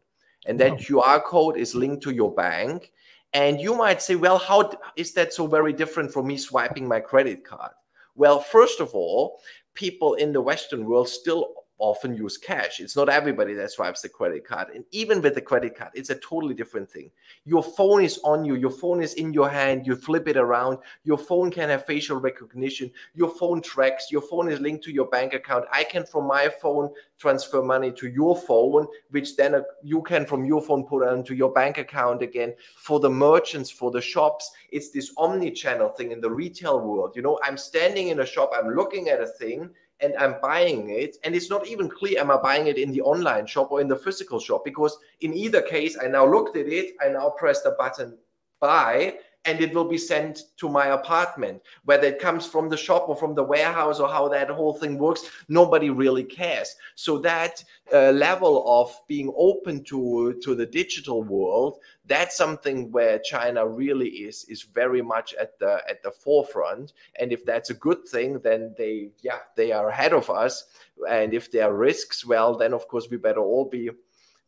And that wow. Q R code is linked to your bank. And you might say, well, how is that so very different from me swiping my credit card? Well, first of all, people in the Western world still often use cash. It's not everybody that swipes the credit card. And even with the credit card, it's a totally different thing. Your phone is on you. Your phone is in your hand. You flip it around. Your phone can have facial recognition. Your phone tracks. Your phone is linked to your bank account. I can, from my phone, transfer money to your phone, which then you can, from your phone, put onto your bank account again. For the merchants, for the shops, it's this omni-channel thing in the retail world. You know, I'm standing in a shop. I'm looking at a thing, and I'm buying it, and it's not even clear am I buying it in the online shop or in the physical shop, because in either case, I now looked at it, I now press the button buy, and it will be sent to my apartment. Whether it comes from the shop or from the warehouse or how that whole thing works, nobody really cares. So that uh, level of being open to, to the digital world, that's something where China really is is very much at the at the forefront. And if that's a good thing, then they yeah they are ahead of us. And if there are risks, well, then of course we better all be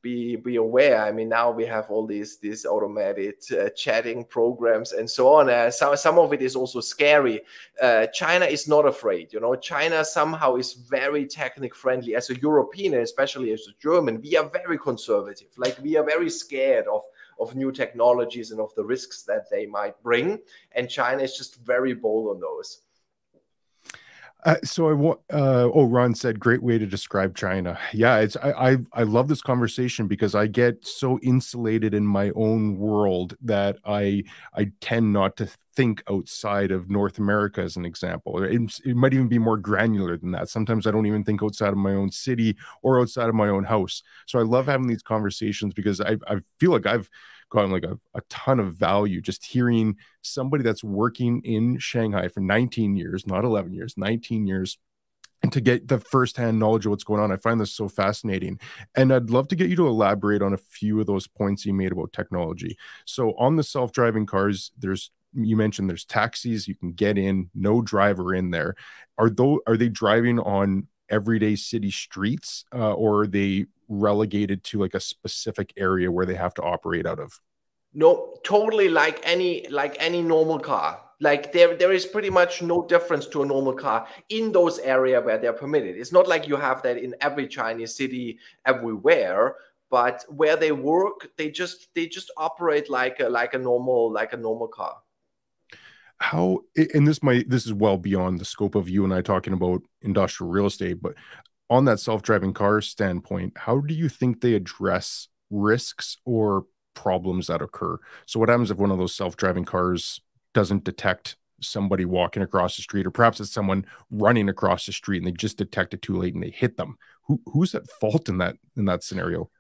Be, be aware. I mean, now we have all these these automated uh, chatting programs and so on. Uh, some, some of it is also scary. Uh, China is not afraid. You know, China somehow is very technic friendly. As a European, especially as a German, we are very conservative. Like, we are very scared of of new technologies and of the risks that they might bring. And China is just very bold on those. Uh, so I want, uh, oh, Ron said, great way to describe China. Yeah, it's, I, I, I love this conversation because I get so insulated in my own world that I, I tend not to think outside of North America as an example. It, it might even be more granular than that. Sometimes I don't even think outside of my own city or outside of my own house. So I love having these conversations because I, I feel like I've gotten like a, a ton of value just hearing somebody that's working in Shanghai for nineteen years, not eleven years, nineteen years, and to get the firsthand knowledge of what's going on. I find this so fascinating. And I'd love to get you to elaborate on a few of those points you made about technology. So on the self-driving cars, there's, you mentioned there's taxis, you can get in, no driver in there. Are those, are they driving on everyday city streets uh, or are they relegated to like a specific area where they have to operate out of? No, totally like any like any normal car. Like there there is pretty much no difference to a normal car in those areas where they're permitted. It's not like you have that in every Chinese city everywhere, but where they work, they just they just operate like a, like a normal like a normal car. How, and this might, this is well beyond the scope of you and I talking about industrial real estate, but on that self-driving car standpoint, how do you think they address risks or problems that occur? So what happens if one of those self-driving cars doesn't detect somebody walking across the street, or perhaps it's someone running across the street and they just detect it too late and they hit them? Who, who's at fault in that, in that scenario?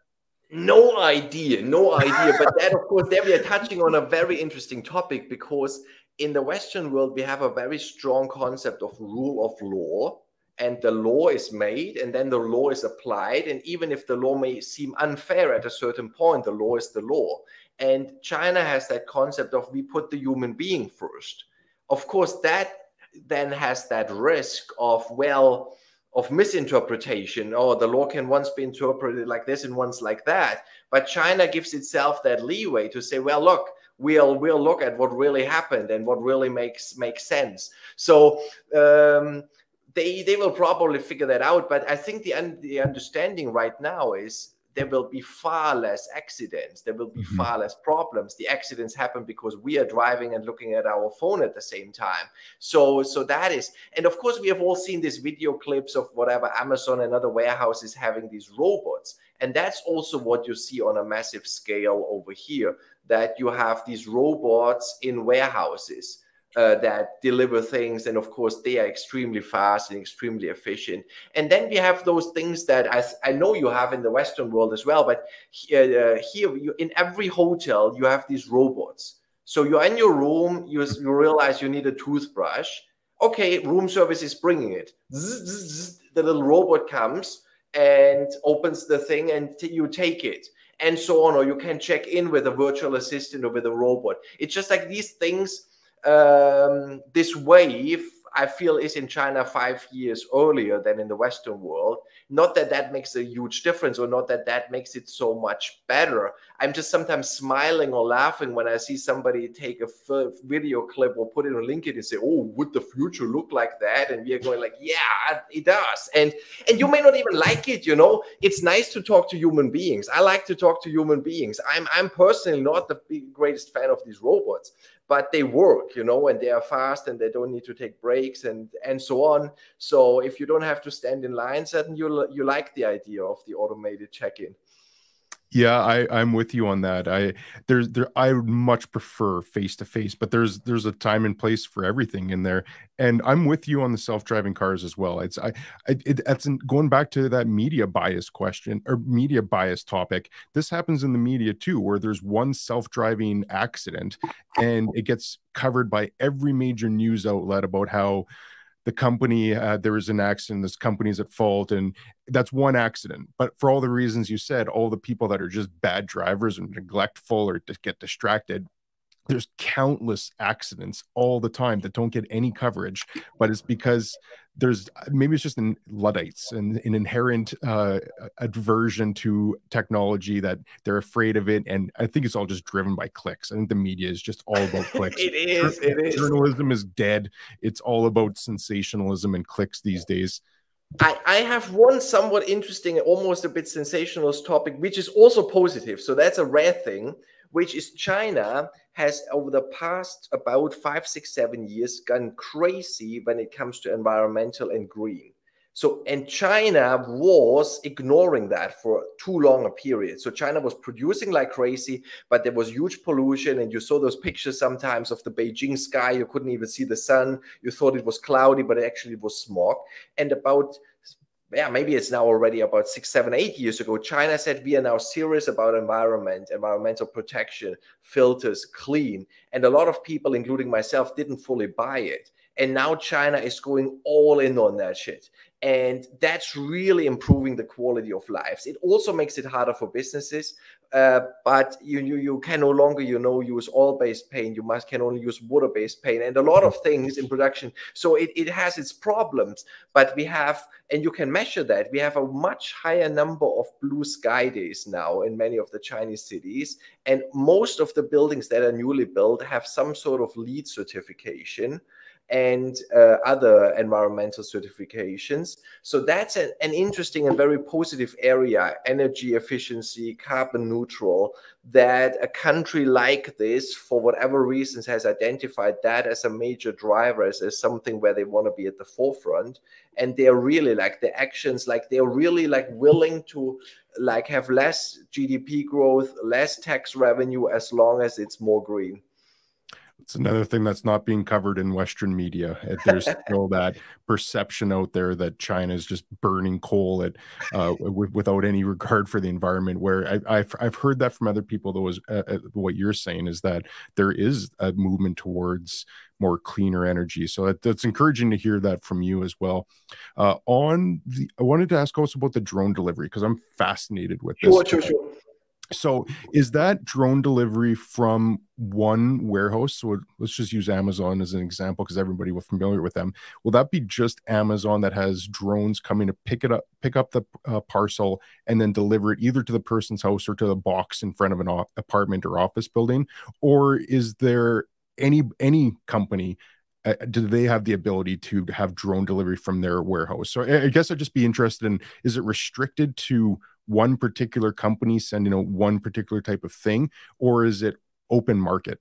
No idea, no idea. But that, of course, there we are touching on a very interesting topic, because in the Western world, we have a very strong concept of rule of law, and the law is made and then the law is applied. And even if the law may seem unfair at a certain point, the law is the law. And China has that concept of, we put the human being first. Of course, that then has that risk of, well, of misinterpretation. Oh, the law can once be interpreted like this and once like that. But China gives itself that leeway to say, well, look, We'll we'll look at what really happened and what really makes makes sense. So um, they they will probably figure that out. But I think the un the understanding right now is there will be far less accidents. There will be mm-hmm. far less problems. The accidents happen because we are driving and looking at our phone at the same time. So so that is, and of course we have all seen these video clips of whatever Amazon and other warehouses having these robots, and that's also what you see on a massive scale over here. That you have these robots in warehouses uh, that deliver things. And of course, they are extremely fast and extremely efficient. And then we have those things that I, I know you have in the Western world as well, but here, uh, here you, in every hotel, you have these robots. So you're in your room, you, you realize you need a toothbrush. Okay, room service is bringing it. Zzz, zzz, zzz, the little robot comes and opens the thing and you take it. And so on, or you can check in with a virtual assistant or with a robot. It's just like these things, um, this wave, I feel, is in China five years earlier than in the Western world. Not that that makes a huge difference, or not that that makes it so much better. I'm just sometimes smiling or laughing when I see somebody take a video clip or put it on LinkedIn and say, oh, would the future look like that? And we are going like, yeah, it does. And, and you may not even like it, you know. It's nice to talk to human beings. I like to talk to human beings. I'm, I'm personally not the greatest fan of these robots, but they work, you know, and they are fast and they don't need to take breaks and, and so on. So if you don't have to stand in line, suddenly you, you like the idea of the automated check-in. Yeah, I, I'm with you on that. I there's there I would much prefer face-to-face, but there's there's a time and place for everything in there. And I'm with you on the self-driving cars as well. It's I it, it's going back to that media bias question or media bias topic. This happens in the media too, where there's one self-driving accident and it gets covered by every major news outlet about how the company, uh, there was an accident, this company's at fault, and that's one accident. But for all the reasons you said, all the people that are just bad drivers and neglectful or just get distracted, there's countless accidents all the time that don't get any coverage. But it's because there's, maybe it's just in Luddites and an inherent uh, aversion to technology that they're afraid of it. And I think it's all just driven by clicks. I think the media is just all about clicks. It is, it is. Journalism is dead. It's all about sensationalism and clicks these days. I, I have one somewhat interesting, almost a bit sensationalist topic, which is also positive. So that's a rare thing, which is China has over the past about five, six, seven years gone crazy when it comes to environmental and green. So, and China was ignoring that for too long a period. So China was producing like crazy, but there was huge pollution. And you saw those pictures sometimes of the Beijing sky. You couldn't even see the sun. You thought it was cloudy, but it actually was smog. And about, yeah, maybe it's now already about six, seven, eight years ago, China said, we are now serious about environment, environmental protection, filters, clean. And a lot of people, including myself, didn't fully buy it. And now China is going all in on that shit. And that's really improving the quality of lives. It also makes it harder for businesses, uh, but you, you you can no longer, you know, use oil-based paint. You must can only use water-based paint and a lot of things in production. So it, it has its problems, but we have, and you can measure that, we have a much higher number of blue sky days now in many of the Chinese cities. And most of the buildings that are newly built have some sort of LEED certification and uh, other environmental certifications. So that's a, an interesting and very positive area, energy efficiency, carbon neutral, that a country like this, for whatever reasons, has identified that as a major driver, as, as something where they want to be at the forefront. And they're really like the actions, like they're really like willing to like have less G D P growth, less tax revenue, as long as it's more green. It's another thing that's not being covered in Western media. There's still that perception out there that China is just burning coal at uh, w without any regard for the environment. Where I, I've I've heard that from other people, though, is uh, what you're saying is that there is a movement towards more cleaner energy. So that, that's encouraging to hear that from you as well. Uh, on the, I wanted to ask also about the drone delivery, because I'm fascinated with this. Sure, sure, sure. So is that drone delivery from one warehouse? So let's just use Amazon as an example, because everybody was familiar with them. Will that be just Amazon that has drones coming to pick it up, pick up the uh, parcel and then deliver it either to the person's house or to the box in front of an apartment or office building? Or is there any, any company, uh, do they have the ability to have drone delivery from their warehouse? So I, I guess I'd just be interested in, is it restricted to one particular company sending out one particular type of thing, or is it open market?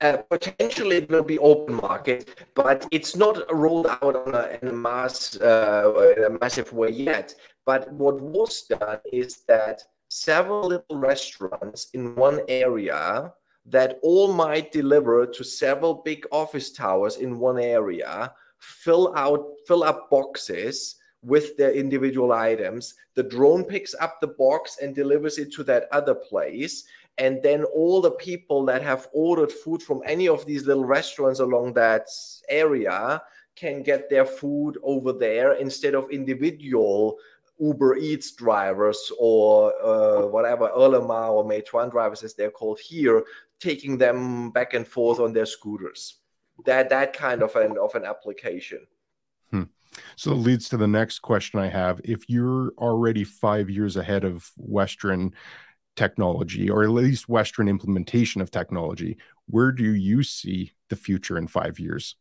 Uh, potentially it will be open market, but it's not rolled out on a, in a mass, uh, in a massive way yet. But what was done is that several little restaurants in one area that all might deliver to several big office towers in one area, fill out, fill up boxes with their individual items. The drone picks up the box and delivers it to that other place. And then all the people that have ordered food from any of these little restaurants along that area can get their food over there instead of individual Uber Eats drivers or uh, whatever, Ele.me or Meituan drivers as they're called here, taking them back and forth on their scooters. That, that kind of an, of an application. Hmm. So it leads to the next question I have. If you're already five years ahead of Western technology, or at least Western implementation of technology, where do you see the future in five years?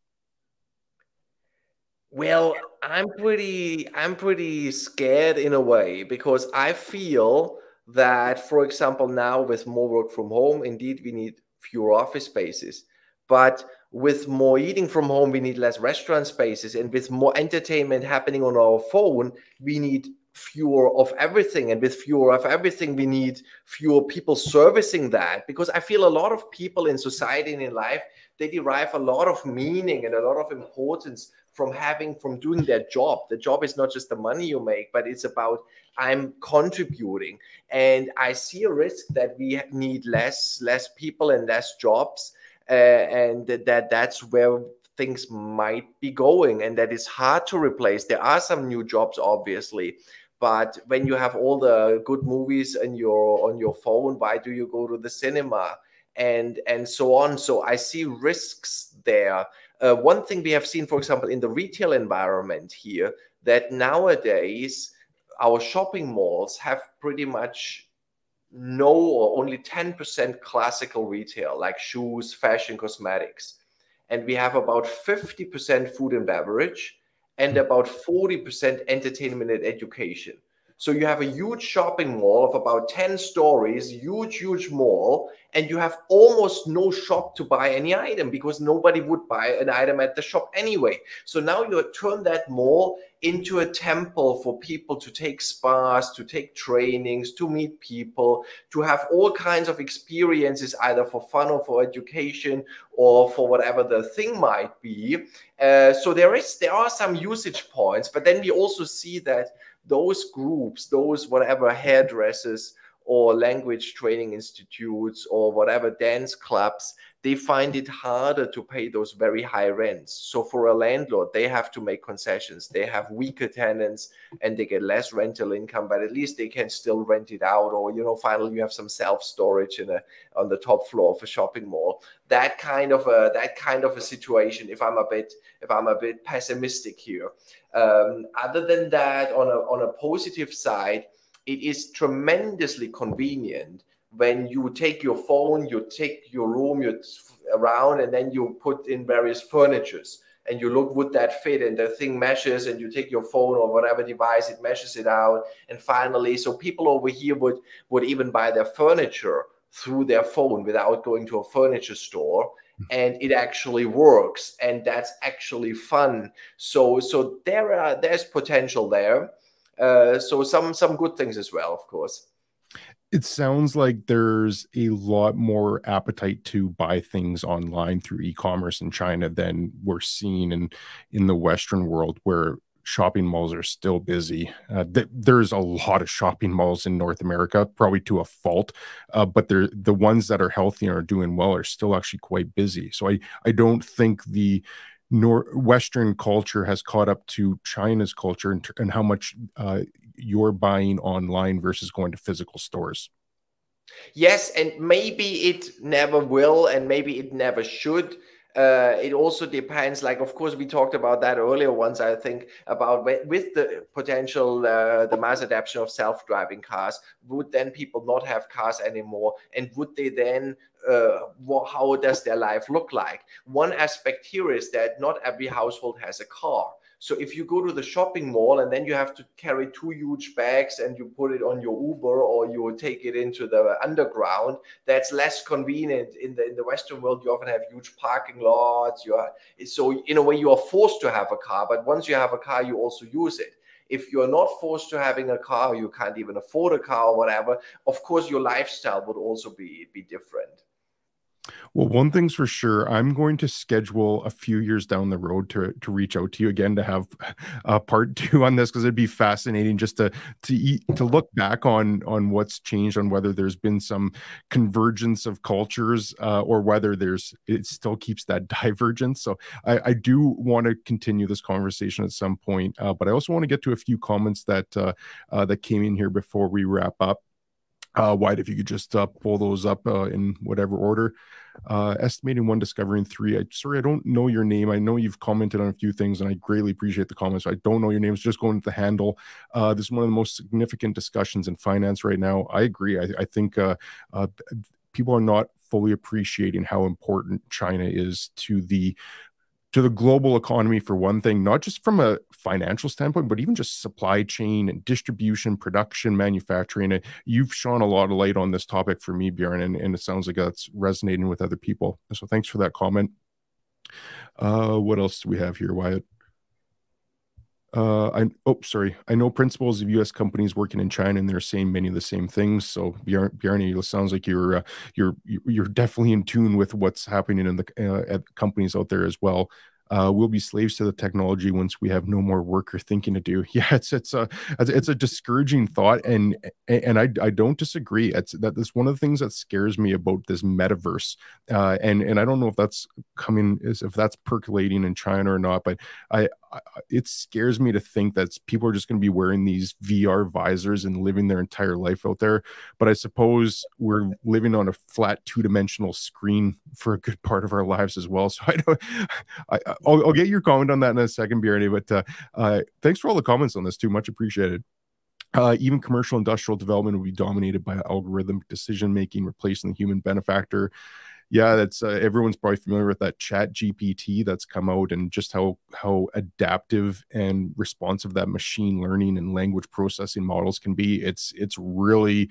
Well, I'm pretty, I'm pretty scared in a way, because I feel that, for example, now with more work from home, indeed, we need fewer office spaces. But with more eating from home, we need less restaurant spaces. And with more entertainment happening on our phone, we need fewer of everything. And with fewer of everything, we need fewer people servicing that. Because I feel a lot of people in society and in life, they derive a lot of meaning and a lot of importance from having, from doing their job. The job is not just the money you make, but it's about I'm contributing. And I see a risk that we need less, less people and less jobs. Uh, and that that's where things might be going, and that is hard to replace. There are some new jobs, obviously, but when you have all the good movies on your on your phone, why do you go to the cinema and and so on? So I see risks there. Uh, one thing we have seen, for example, in the retail environment here, that nowadays our shopping malls have pretty much no or only ten percent classical retail, like shoes, fashion, cosmetics. And we have about fifty percent food and beverage and about forty percent entertainment and education. So you have a huge shopping mall of about ten stories, huge, huge mall, and you have almost no shop to buy any item because nobody would buy an item at the shop anyway. So now you turn that mall into a temple for people to take spas, to take trainings, to meet people, to have all kinds of experiences, either for fun or for education or for whatever the thing might be. Uh, so there is, there are some usage points, but then we also see that those groups, those whatever hairdressers or language training institutes or whatever dance clubs, they find it harder to pay those very high rents. So for a landlord, they have to make concessions. They have weaker tenants and they get less rental income, but at least they can still rent it out. Or, you know, finally you have some self-storage in a, on the top floor of a shopping mall. That kind of a, that kind of a situation, if I'm a bit, if I'm a bit pessimistic here. Um, other than that, on a, on a positive side, it is tremendously convenient when you take your phone, you take your room, you're around, and then you put in various furnitures and you look, would that fit? And the thing meshes, and you take your phone or whatever device, it meshes it out. And finally, so people over here would, would even buy their furniture through their phone without going to a furniture store. And it actually works. And that's actually fun. So, so there are, there's potential there. Uh, so some some good things as well, of course. It sounds like there's a lot more appetite to buy things online through e-commerce in China than we're seeing in, in the Western world, where shopping malls are still busy. Uh, th there's a lot of shopping malls in North America, probably to a fault, uh, but they're, the ones that are healthy and are doing well are still actually quite busy. So I, I don't think the Nor Western culture has caught up to China's culture and, and how much uh, you're buying online versus going to physical stores. Yes, and maybe it never will, and maybe it never should. Uh, it also depends, like, of course, we talked about that earlier once, I think, about with the potential, uh, the mass adoption of self-driving cars, would then people not have cars anymore? And would they then, uh, how does their life look like? One aspect here is that not every household has a car. So if you go to the shopping mall and then you have to carry two huge bags and you put it on your Uber or you take it into the underground, that's less convenient. In the in the Western world, you often have huge parking lots. You are, so in a way, you are forced to have a car. But once you have a car, you also use it. If you're not forced to having a car, you can't even afford a car or whatever, of course, your lifestyle would also be, be different. Well, one thing's for sure, I'm going to schedule a few years down the road to, to reach out to you again to have a part two on this, because it'd be fascinating just to to eat, to look back on on what's changed, on whether there's been some convergence of cultures uh, or whether there's it still keeps that divergence. So I, I do want to continue this conversation at some point, uh, but I also want to get to a few comments that uh, uh, that came in here before we wrap up. Uh, White, if you could just uh, pull those up uh, in whatever order. Uh, estimating one, discovering three. I, sorry, I don't know your name. I know you've commented on a few things, and I greatly appreciate the comments. I don't know your name. It's just going to the handle. Uh, this is one of the most significant discussions in finance right now. I agree. I, I think uh, uh, people are not fully appreciating how important China is to the to the global economy, for one thing, not just from a financial standpoint, but even just supply chain and distribution, production, manufacturing. And you've shone a lot of light on this topic for me, Bjarne, and, and it sounds like that's resonating with other people. So thanks for that comment. Uh, what else do we have here, Wyatt? Uh, I, oh, sorry. I know principals of U S companies working in China, and they're saying many of the same things. So Bjarne, Bjarne it sounds like you're uh, you're you're definitely in tune with what's happening in the uh, at companies out there as well. Uh, we'll be slaves to the technology once we have no more work or thinking to do. Yeah, it's it's a it's a discouraging thought, and and I I don't disagree. It's that that's one of the things that scares me about this metaverse, uh, and and I don't know if that's coming, if that's percolating in China or not, but I, I it scares me to think that people are just going to be wearing these V R visors and living their entire life out there. But I suppose we're living on a flat two dimensional screen for a good part of our lives as well. So I don't. I, I, I'll, I'll get your comment on that in a second, Bjarne, but uh, uh, thanks for all the comments on this too. Much appreciated. Uh, even commercial industrial development will be dominated by algorithmic decision-making, replacing the human benefactor. yeah, that's uh, everyone's probably familiar with that Chat G P T that's come out, and just how how adaptive and responsive that machine learning and language processing models can be. It's it's really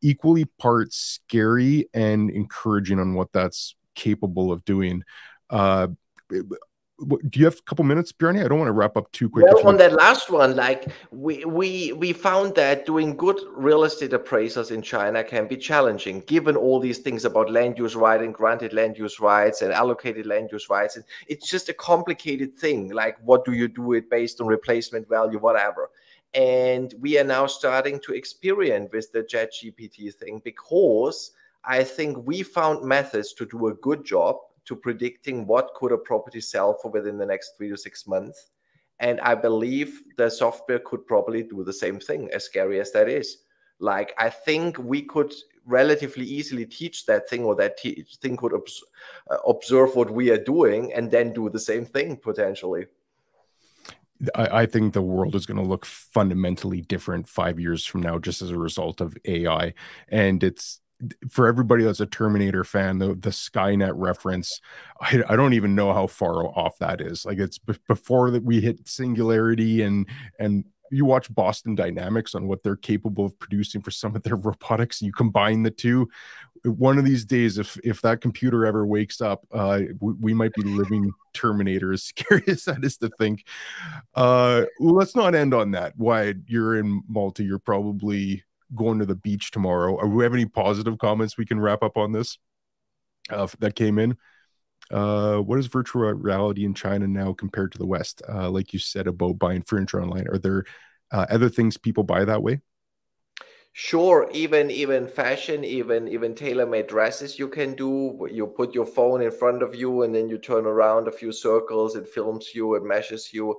equally parts scary and encouraging on what that's capable of doing. Uh, it, do you have a couple minutes, Bjarne? I don't want to wrap up too quickly. Well, on that last one, like we we we found that doing good real estate appraisals in China can be challenging, given all these things about land use rights and granted land use rights and allocated land use rights. And it's just a complicated thing. Like, what do you do it based on replacement value, whatever. And we are now starting to experiment with the Chat G P T thing, because I think we found methods to do a good job to predicting what could a property sell for within the next three to six months. And I believe the software could probably do the same thing, as scary as that is. Like, I think we could relatively easily teach that thing, or that teach, thing could obs uh, observe what we are doing and then do the same thing potentially. I, I think the world is going to look fundamentally different five years from now, just as a result of A I. And it's, for everybody that's a Terminator fan, the, the Skynet reference, I, I don't even know how far off that is. Like, it's before that we hit singularity, and and you watch Boston Dynamics on what they're capable of producing for some of their robotics. You combine the two, one of these days, if if that computer ever wakes up, uh, we, we might be living Terminator, as scary as that is to think. Uh, let's not end on that. Why, you're in Malta, you're probably going to the beach tomorrow. Do we have any positive comments we can wrap up on this uh, that came in? Uh, what is virtual reality in China now compared to the West? Uh, like you said about buying furniture online, are there uh, other things people buy that way? Sure, even even fashion, even even tailor-made dresses you can do. You put your phone in front of you, and then you turn around a few circles, it films you, it measures you.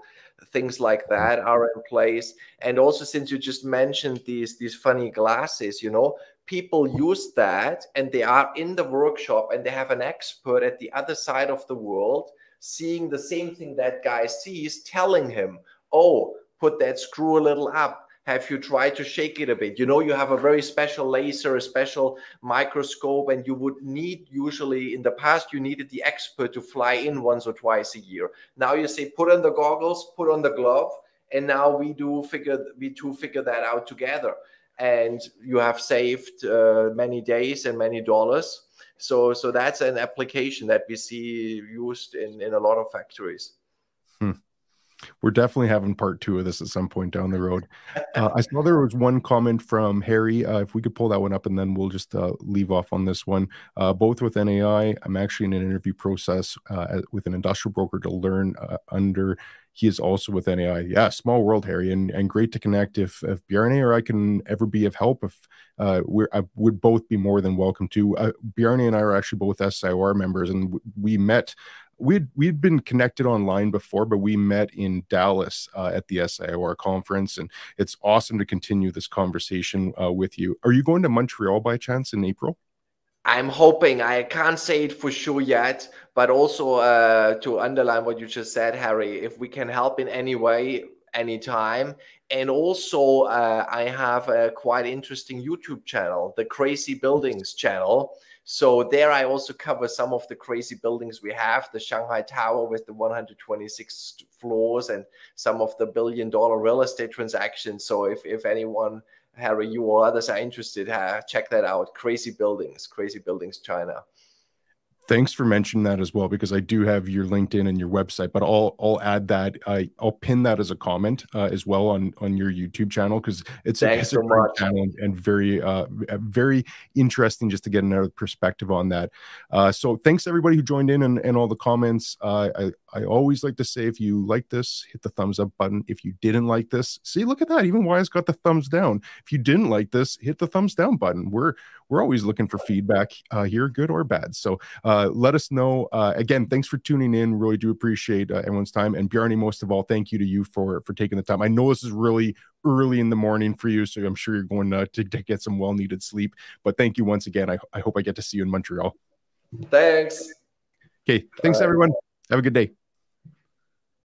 Things like that are in place. And also, since you just mentioned these these funny glasses, you know, people use that, and they are in the workshop, and they have an expert at the other side of the world seeing the same thing that guy sees, telling him, oh, put that screw a little up. Have you tried to shake it a bit? You know, you have a very special laser, a special microscope, and you would need, usually in the past, you needed the expert to fly in once or twice a year. Now you say, put on the goggles, put on the glove, and now we do figure, we two figure that out together. And you have saved uh, many days and many dollars. So, so that's an application that we see used in, in a lot of factories. Hmm. We're definitely having part two of this at some point down the road. Uh, I saw there was one comment from Harry. Uh, if we could pull that one up, and then we'll just uh, leave off on this one. Uh, both with N A I, I'm actually in an interview process uh, with an industrial broker to learn uh, under. He is also with N A I. Yeah, small world, Harry, and, and great to connect. If, if Bjarne or I can ever be of help, if uh, we're, I would both be more than welcome to. Uh, Bjarne and I are actually both S I O R members, and we met. We'd, we'd been connected online before, but we met in Dallas uh, at the S I O R conference, and it's awesome to continue this conversation uh, with you. Are you going to Montreal by chance in April? I'm hoping. I can't say it for sure yet, but also uh, to underline what you just said, Harry, if we can help in any way, anytime. And also uh, I have a quite interesting YouTube channel, the Crazy Buildings channel. So there I also cover some of the crazy buildings we have, the Shanghai Tower with the one hundred twenty-six floors, and some of the billion dollar real estate transactions. So if, if anyone, Harry, you or others are interested, uh, check that out. Crazy Buildings, Crazy Buildings China. Thanks for mentioning that as well, because I do have your LinkedIn and your website, but I'll I'll add that. I, I'll pin that as a comment uh, as well on, on your YouTube channel, because it's, it's so a great channel, and, and very, uh, very interesting just to get another perspective on that. Uh, so thanks to everybody who joined in and, and all the comments. Uh, I, I always like to say, if you like this, hit the thumbs up button. If you didn't like this, see, look at that. Even Wyatt's got the thumbs down. If you didn't like this, hit the thumbs down button. We're we're always looking for feedback uh, here, good or bad. So uh, let us know. Uh, again, thanks for tuning in. Really do appreciate uh, everyone's time. And Bjarne, most of all, thank you to you for, for taking the time. I know this is really early in the morning for you, so I'm sure you're going to, to get some well-needed sleep. But thank you once again. I, I hope I get to see you in Montreal. Thanks. Okay. Thanks, everyone. Have a good day.